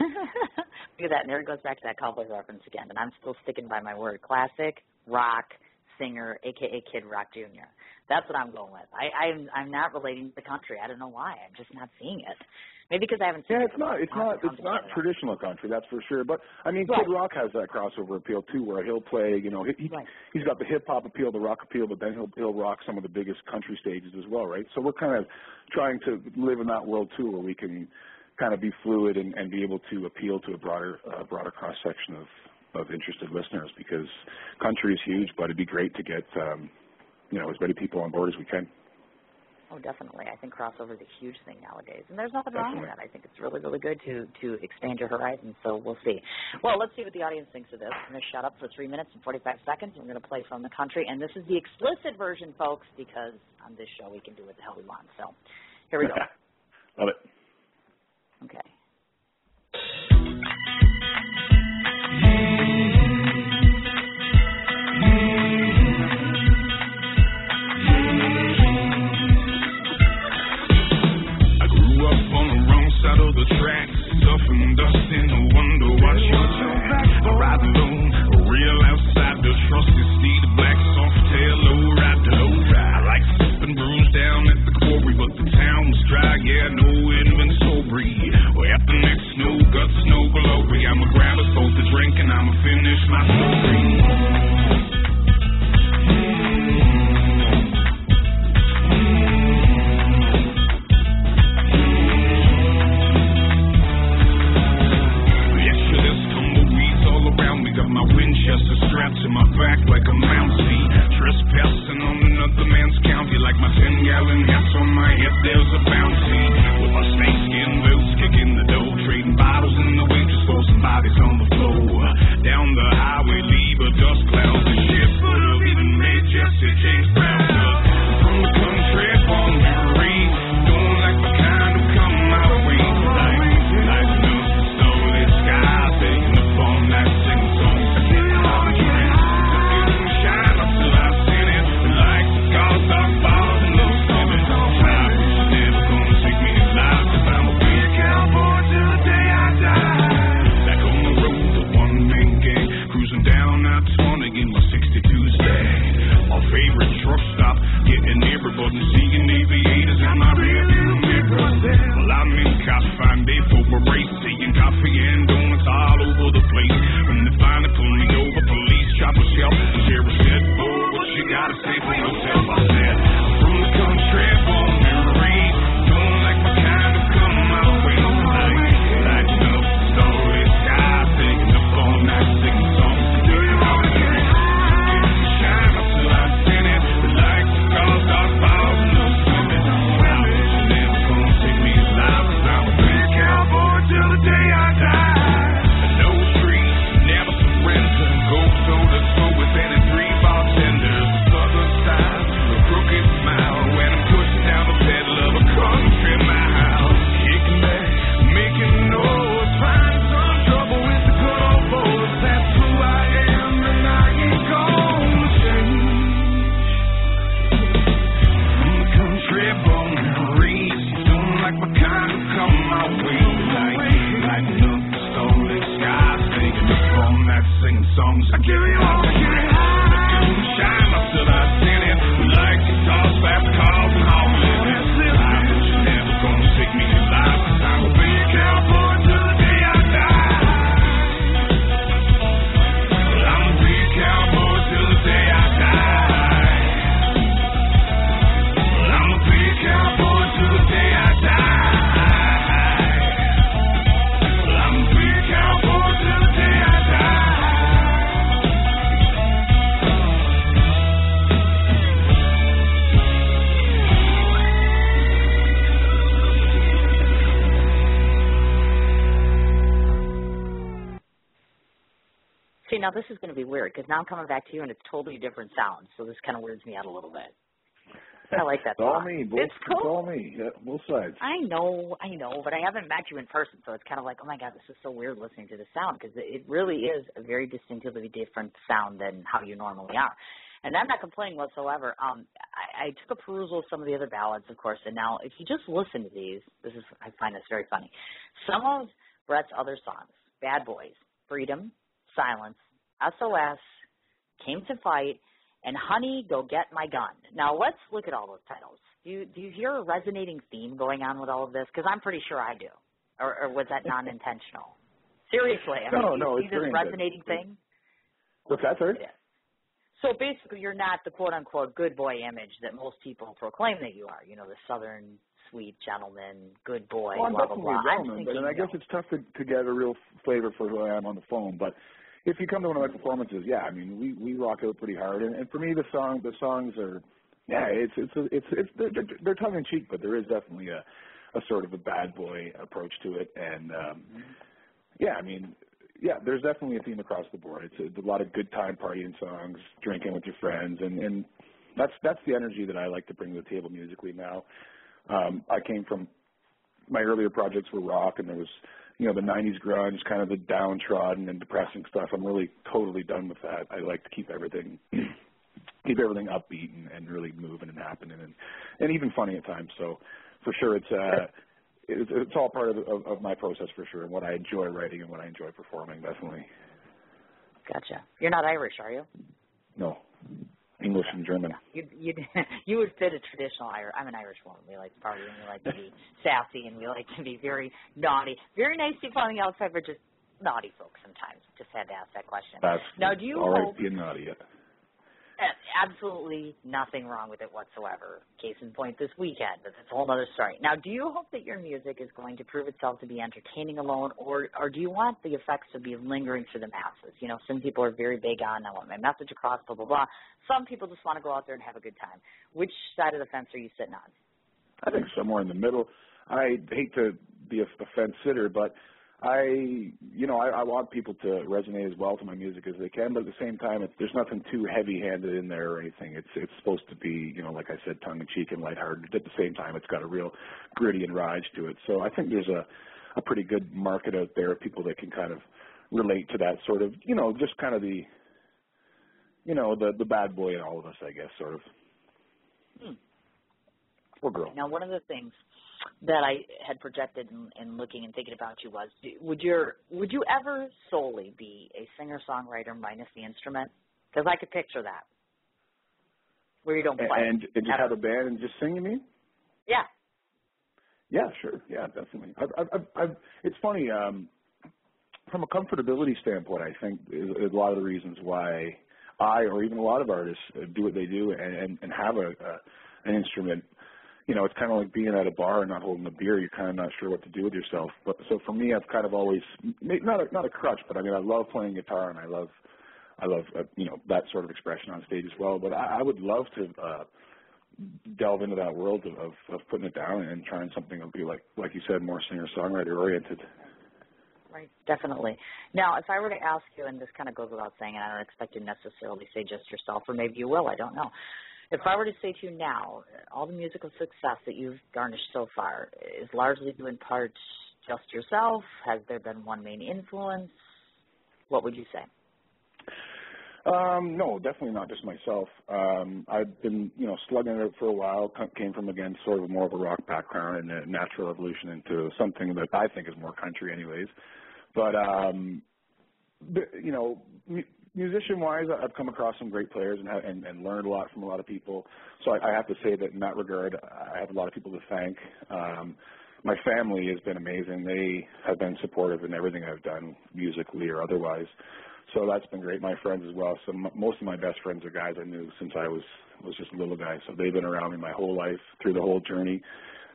Look at that, and there it goes back to that cowboy reference again. And I'm still sticking by my word: classic rock singer, aka Kid Rock Jr. That's what I'm going with. I'm not relating to the country. I don't know why. I'm just not seeing it. Maybe because I haven't seen it. It's not traditional country, that's for sure. But, I mean, Kid Rock has that crossover appeal, too, where he'll play, you know, he's got the hip-hop appeal, the rock appeal, but then he'll rock some of the biggest country stages as well, right? So we're kind of trying to live in that world, too, where we can kind of be fluid and be able to appeal to a broader cross-section of interested listeners, because country is huge, but it'd be great to get as many people on board as we can. Oh, definitely. I think crossover is a huge thing nowadays, and there's nothing wrong with that. I think it's really, really good to expand your horizons, so we'll see. Well, let's see what the audience thinks of this. I'm going to shut up for 3 minutes and 45 seconds. We're going to play From the Country, and this is the explicit version, folks, because on this show we can do what the hell we want. So here we go. Love it. Okay. The tracks, stuff and dust in the window, watch your back. I ride alone, a real outside, the trusted steed, the black soft tail, low ride, the low ride. I like sipping brews down at the quarry, but the town was dry, yeah, no inventory. Well, after next, no guts, no glory. I'ma grab a soul to drink and I'ma finish my story. Now, this is going to be weird because now I'm coming back to you and it's totally different sounds, so this kind of weirds me out a little bit. I like that. It's all me. Yeah, both sides. I know, but I haven't met you in person, so it's kind of like, oh, my God, this is so weird listening to the sound, because it really is a very distinctively different sound than how you normally are. And I'm not complaining whatsoever. I took a perusal of some of the other ballads, of course, and now if you just listen to these, I find this very funny. Some of Brett's other songs, Bad Boyz, Freedom, Silence, SOS, Came to Fight, and Honey, Go Get My Gun. Now, let's look at all those titles. Do you hear a resonating theme going on with all of this? Because I'm pretty sure I do. Or was that non-intentional? Seriously. No, it's this resonating thing? What's that, third? So basically, you're not the quote-unquote good boy image that most people proclaim that you are. You know, the southern sweet gentleman, good boy, well, blah, blah, blah. I'm definitely a gentleman, and I guess it's tough to get a real flavor for who I am on the phone. But if you come to one of my performances, yeah, I mean, we rock out pretty hard. And for me, the songs are, yeah, they're tongue in cheek, but there is definitely a sort of a bad boy approach to it. And yeah, I mean, yeah, there's definitely a theme across the board. It's a lot of good time partying songs, drinking with your friends, and that's the energy that I like to bring to the table musically now. I came from, my earlier projects were rock, and there was, you know, the 90s grunge, kind of the downtrodden and depressing stuff. I'm really totally done with that. I like to keep everything upbeat and really moving and happening and even funny at times. So for sure it's all part of my process for sure, and what I enjoy writing and what I enjoy performing, definitely. Gotcha. You're not Irish, are you? No. English and German. Yeah. You would fit a traditional Irish. I'm an Irish woman. We like to party and we like to be sassy and we like to be very naughty. Very nice people on the outside, but just naughty folks sometimes. Just had to ask that question. That's now, do you all right being naughty? Absolutely nothing wrong with it whatsoever. Case in point this weekend, but that's a whole other story. Now, do you hope that your music is going to prove itself to be entertaining alone, or do you want the effects to be lingering for the masses? You know, some people are very big on, I want my message across, blah, blah, blah. Some people just want to go out there and have a good time. Which side of the fence are you sitting on? I think somewhere in the middle. I hate to be a fence sitter, but I want people to resonate as well to my music as they can, but at the same time, there's nothing too heavy-handed in there or anything. It's supposed to be, you know, like I said, tongue-in-cheek and lighthearted. At the same time, it's got a real gritty and rise to it. So I think there's a pretty good market out there of people that can kind of relate to that sort of, you know, just kind of the, you know, the bad boy in all of us, I guess, sort of. Or girl. Now, one of the things that I had projected in looking and thinking about you was, would you ever solely be a singer-songwriter minus the instrument? Because I could picture that, where you don't play. And you have a band and just sing, you mean? Yeah. Yeah, sure. Yeah, definitely. It's funny. From a comfortability standpoint, I think is a lot of the reasons why I or even a lot of artists do what they do and have an instrument. You know, it's kind of like being at a bar and not holding a beer. You're kind of not sure what to do with yourself. But so for me, I've kind of always not a crutch, but I mean, I love playing guitar and I love you know, that sort of expression on stage as well. But I would love to delve into that world of putting it down and trying something that'll be like you said, more singer-songwriter oriented. Right, definitely. Now, if I were to ask you, and this kind of goes without saying, and I don't expect you to necessarily say just yourself, or maybe you will, I don't know. If I were to say to you now, all the musical success that you've garnished so far is largely due in part just yourself. Has there been one main influence? What would you say? No, definitely not just myself. I've been, you know, slugging it out for a while. Came from, again, sort of more of a rock background and a natural evolution into something that I think is more country anyways. But, you know, musician-wise, I've come across some great players and learned a lot from a lot of people. So I have to say that in that regard, I have a lot of people to thank. My family has been amazing. They have been supportive in everything I've done, musically or otherwise. So that's been great. My friends as well. So most of my best friends are guys I knew since I was just a little guy. So they've been around me my whole life, through the whole journey,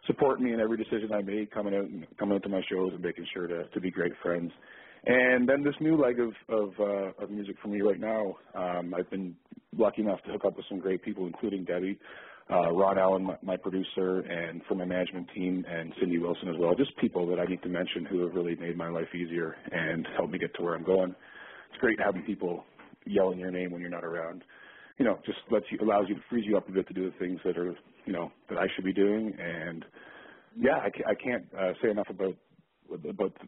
supporting me in every decision I made, coming out to my shows and making sure to be great friends. And then this new leg of music for me right now, I've been lucky enough to hook up with some great people, including Debbie, Ron Allen, my producer, and for my management team, and Cindy Wilson as well. Just people that I need to mention who have really made my life easier and helped me get to where I'm going. It's great having people yelling your name when you're not around. You know, just frees you up a bit to do the things that are, you know, that I should be doing. And yeah, I can't say enough about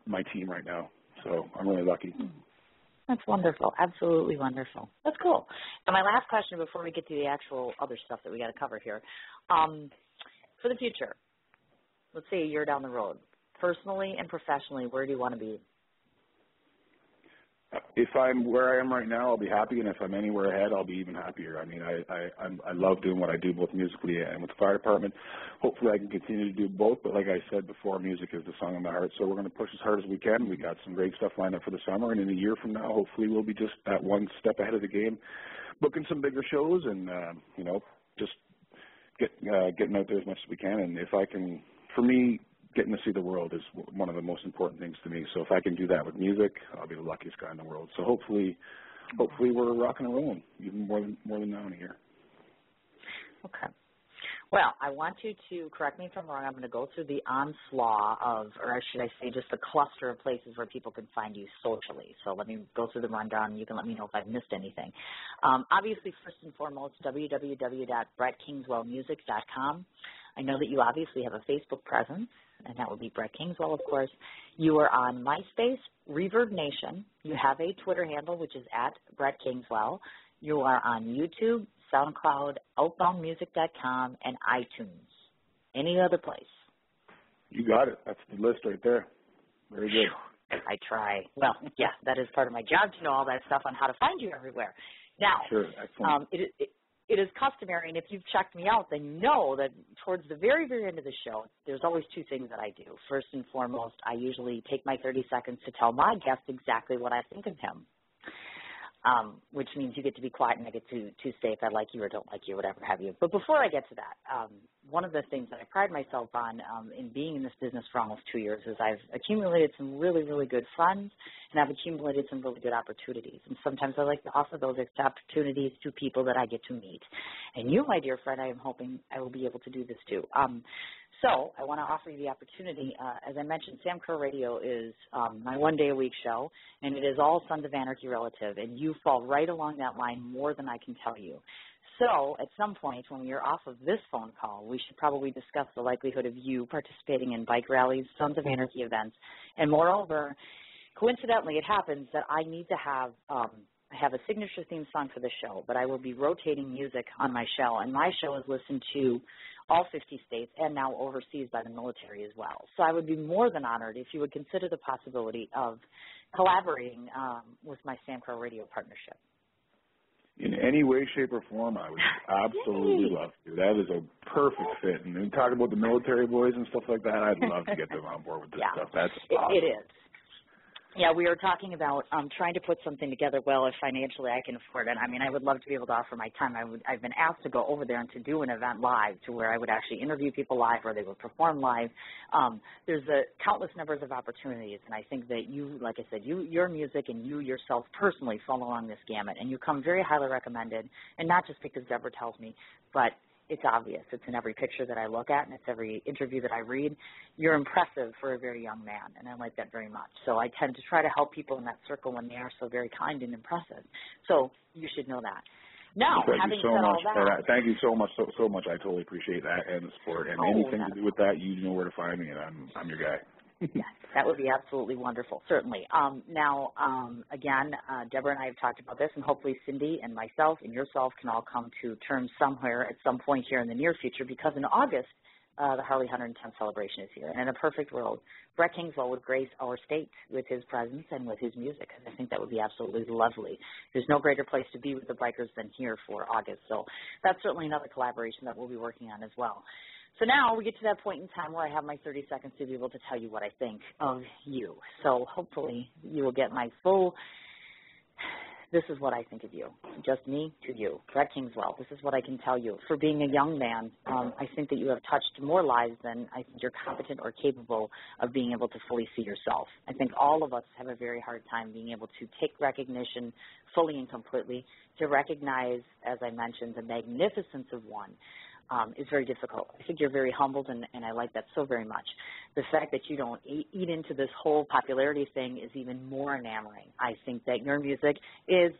my team right now. So I'm really lucky. That's wonderful. Absolutely wonderful. That's cool. And my last question before we get to the actual other stuff that we got to cover here. For the future, let's say a year down the road, personally and professionally, where do you want to be? If I'm where I am right now, I'll be happy. And if I'm anywhere ahead, I'll be even happier. I mean, I love doing what I do both musically and with the fire department. Hopefully I can continue to do both. But like I said before, music is the song of my heart. So we're going to push as hard as we can. We got some great stuff lined up for the summer. And in a year from now, hopefully we'll be just that one step ahead of the game, booking some bigger shows and, you know, just getting out there as much as we can. And if I can for me, getting to see the world is one of the most important things to me. So if I can do that with music, I'll be the luckiest guy in the world. So hopefully we're rocking and rolling even more than now in a year. Okay. Well, I want you to correct me if I'm wrong. I'm going to go through the onslaught of, or should I say just the cluster of places where people can find you socially. So let me go through the rundown, and you can let me know if I've missed anything. Obviously, first and foremost, www.brettkingswellmusic.com. I know that you obviously have a Facebook presence, and that would be Brett Kingswell, of course. You are on MySpace, Reverb Nation. You have a Twitter handle, which is @BrettKingswell. You are on YouTube, SoundCloud, OutboundMusic.com, and iTunes. Any other place? You got it. That's the list right there. Very good. I try. Well, yeah, that is part of my job to know all that stuff on how to find you everywhere. Now, sure. It is customary, and if you've checked me out, then you know that towards the very, very end of the show, there's always two things that I do. First and foremost, I usually take my 30 seconds to tell my guest exactly what I think of him, which means you get to be quiet and I get to say if I like you or don't like you, whatever have you. But before I get to that, one of the things that I pride myself on in being in this business for almost 2 years is I've accumulated some really, really good friends, and I've accumulated some really good opportunities. And sometimes I like to offer those opportunities to people that I get to meet. And you, my dear friend, I am hoping I will be able to do this too. So I want to offer you the opportunity. As I mentioned, SAMCRO Radio is my one-day-a-week show, and it is all Sons of Anarchy relative, and you fall right along that line more than I can tell you. So at some point when you're off of this phone call, we should probably discuss the likelihood of you participating in bike rallies, Sons of Anarchy events, and moreover, coincidentally, it happens that I need to have I have a signature theme song for the show, but I will be rotating music on my show, and my show is listened to all 50 states and now overseas by the military as well. So I would be more than honored if you would consider the possibility of collaborating with my SAMCRO Radio partnership. In any way, shape, or form, I would absolutely love to. That is a perfect fit. And talking about the military boys and stuff like that, I'd love to get them on board with this stuff. That's awesome. It is. Yeah, we are talking about trying to put something together. Well, if financially I can afford it, I mean, I would love to be able to offer my time. I've been asked to go over there and to do an event live, to where I would actually interview people live or they would perform live. There's countless numbers of opportunities, and I think that you, like I said, your music and you yourself personally fall along this gamut, and you come very highly recommended, and not just because Deborah tells me, but it's obvious. It's in every picture that I look at, and it's every interview that I read. You're impressive for a very young man, and I like that very much. So I tend to try to help people in that circle when they are so very kind and impressive. So you should know that. Now, having said all that. Thank you so much, so much. I totally appreciate that and the support. And anything to do with that, you know where to find me, and I'm your guy. Yes, that would be absolutely wonderful, certainly. Now, again, Deborah and I have talked about this, and hopefully Cindy and myself and yourself can all come to terms somewhere at some point here in the near future, because in August, the Harley 110th celebration is here. And in a perfect world, Brett Kingswell would grace our state with his presence and with his music. I think that would be absolutely lovely. There's no greater place to be with the bikers than here for August. So that's certainly another collaboration that we'll be working on as well. So now we get to that point in time where I have my 30 seconds to be able to tell you what I think of you. So hopefully you will get my full, this is what I think of you, just me to you, Brett Kingswell. This is what I can tell you. For being a young man, I think that you have touched more lives than I think you're competent or capable of being able to fully see yourself. I think all of us have a very hard time being able to take recognition fully and completely, to recognize, as I mentioned, the magnificence of one. It's very difficult. I think you're very humbled, and I like that so very much. The fact that you don't eat into this whole popularity thing is even more enamoring. I think that your music is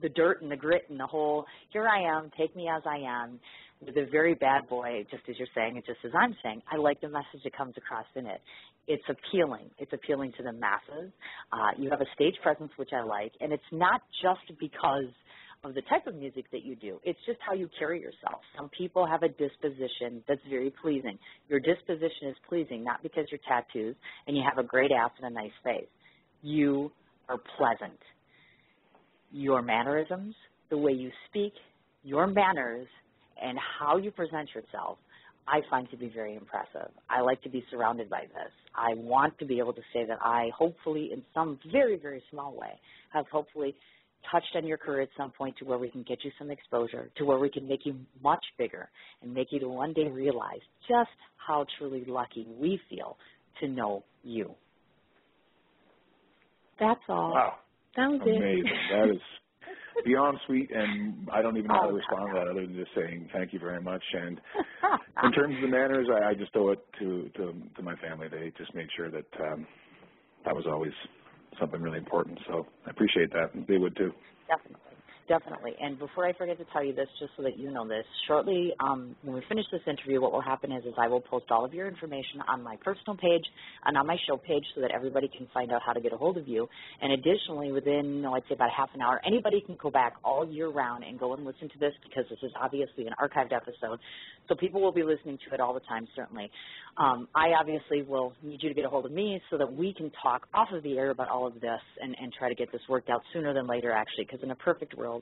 the dirt and the grit and the whole, here I am, take me as I am, with a very bad boy, just as you're saying and just as I'm saying. I like the message that comes across in it. It's appealing. It's appealing to the masses. You have a stage presence, which I like, and it's not just because of the type of music that you do. It's just how you carry yourself. Some people have a disposition that's very pleasing. Your disposition is pleasing, not because you're tattoos and you have a great ass and a nice face. You are pleasant. Your mannerisms, the way you speak, your manners, and how you present yourself, I find to be very impressive. I like to be surrounded by this. I want to be able to say that I hopefully in some very, very small way have hopefully touched on your career at some point to where we can get you some exposure, to where we can make you much bigger and make you to one day realize just how truly lucky we feel to know you. That's all. Wow. That was amazing. That is beyond sweet, and I don't even know how to respond to that other than just saying thank you very much. And in terms of the manners, I just owe it to my family. They just made sure that that was always something really important. So I appreciate that, and they would too. Definitely. Definitely. And before I forget to tell you this, just so that you know this, shortly when we finish this interview, what will happen is I will post all of your information on my personal page and on my show page so that everybody can find out how to get a hold of you. And additionally, within, I'd say about half an hour, anybody can go back all year round and go and listen to this, because this is obviously an archived episode. So people will be listening to it all the time, certainly. I obviously will need you to get a hold of me so that we can talk off of the air about all of this and try to get this worked out sooner than later, actually, because in a perfect world,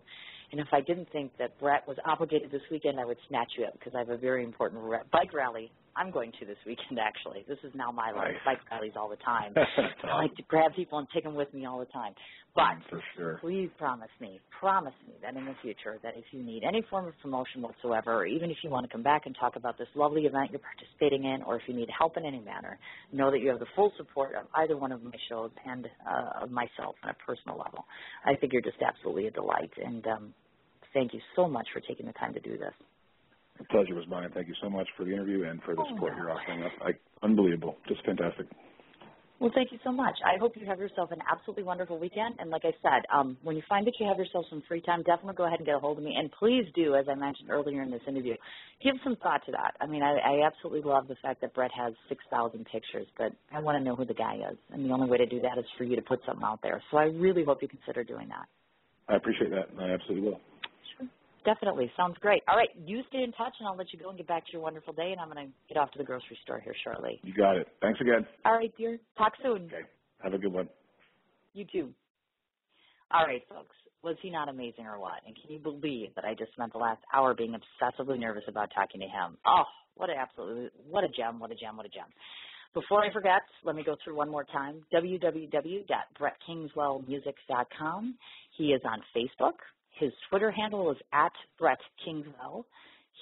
and if I didn't think that Brett was obligated this weekend, I would snatch you up, because I have a very important bike rally I'm going to this weekend, actually. This is now my life. Bike rallies all the time. So I like to grab people and take them with me all the time. But for sure, please promise me that in the future, that if you need any form of promotion whatsoever, or even if you want to come back and talk about this lovely event you're participating in, or if you need help in any manner, know that you have the full support of either one of my shows and of myself on a personal level. I think you're just absolutely a delight, and thank you so much for taking the time to do this. The pleasure was mine. Thank you so much for the interview and for the support you're offering us. Unbelievable. Just fantastic. Well, thank you so much. I hope you have yourself an absolutely wonderful weekend. And like I said, when you find that you have yourself some free time, definitely go ahead and get a hold of me. And please do, as I mentioned earlier in this interview, give some thought to that. I mean, I absolutely love the fact that Brett has 6,000 pictures, but I want to know who the guy is. And the only way to do that is for you to put something out there. So I really hope you consider doing that. I appreciate that. I absolutely will. Definitely. Sounds great. All right. You stay in touch, and I'll let you go and get back to your wonderful day, and I'm going to get off to the grocery store here shortly. You got it. Thanks again. All right, dear. Talk soon. Okay. Have a good one. You too. All right, folks. Was he not amazing or what? And can you believe that I just spent the last hour being obsessively nervous about talking to him? Oh, what a gem. Before I forget, let me go through one more time, www.brettkingswellmusic.com. He is on Facebook. His Twitter handle is @BrettKingswell.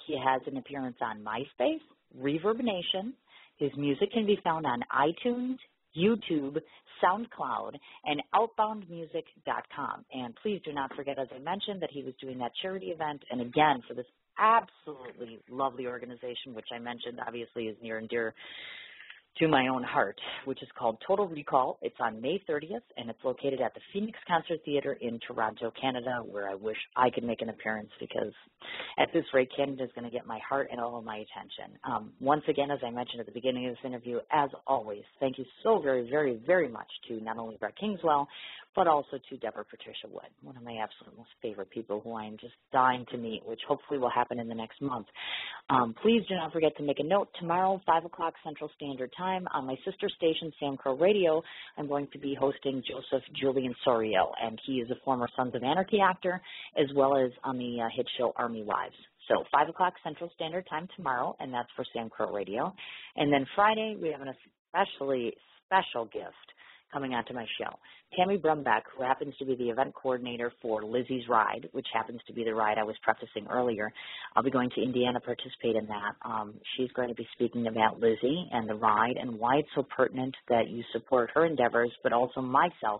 He has an appearance on MySpace, Reverbnation. His music can be found on iTunes, YouTube, SoundCloud, and OutboundMusic.com. And please do not forget, as I mentioned, that he was doing that charity event. And again, for this absolutely lovely organization, which I mentioned obviously is near and dear to my own heart, which is called Total Recall. It's on May 30th, and it's located at the Phoenix Concert Theater in Toronto, Canada, where I wish I could make an appearance, because at this rate, Canada's going to get my heart and all of my attention. Once again, as I mentioned at the beginning of this interview, as always, thank you so very, very, very much to not only Brett Kingswell, but also to Deborah Patricia Wood, one of my absolute most favorite people who I am just dying to meet, which hopefully will happen in the next month. Please do not forget to make a note. Tomorrow, 5 o'clock Central Standard Time, on my sister station, SAMCRO Radio, I'm going to be hosting Joseph Julian Soriel, and he is a former Sons of Anarchy actor, as well as on the hit show Army Wives. So 5 o'clock Central Standard Time tomorrow, and that's for SAMCRO Radio. And then Friday, we have an especially special gift coming onto my show. Tammy Brumbeck, who happens to be the event coordinator for Lizzie's Ride, which happens to be the ride I was prefacing earlier. I'll be going to Indiana to participate in that. She's going to be speaking about Lizzie and the ride and why it's so pertinent that you support her endeavors, but also myself.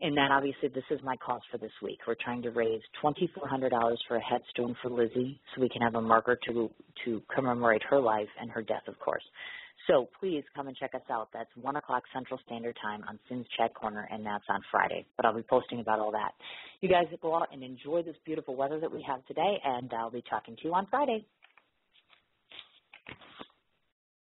And then, obviously, this is my cause for this week. We're trying to raise $2,400 for a headstone for Lizzie so we can have a marker to commemorate her life and her death, of course. So please come and check us out. That's 1 o'clock Central Standard Time on Cin's Chat Corner, and that's on Friday. But I'll be posting about all that. You guys go out and enjoy this beautiful weather that we have today, and I'll be talking to you on Friday.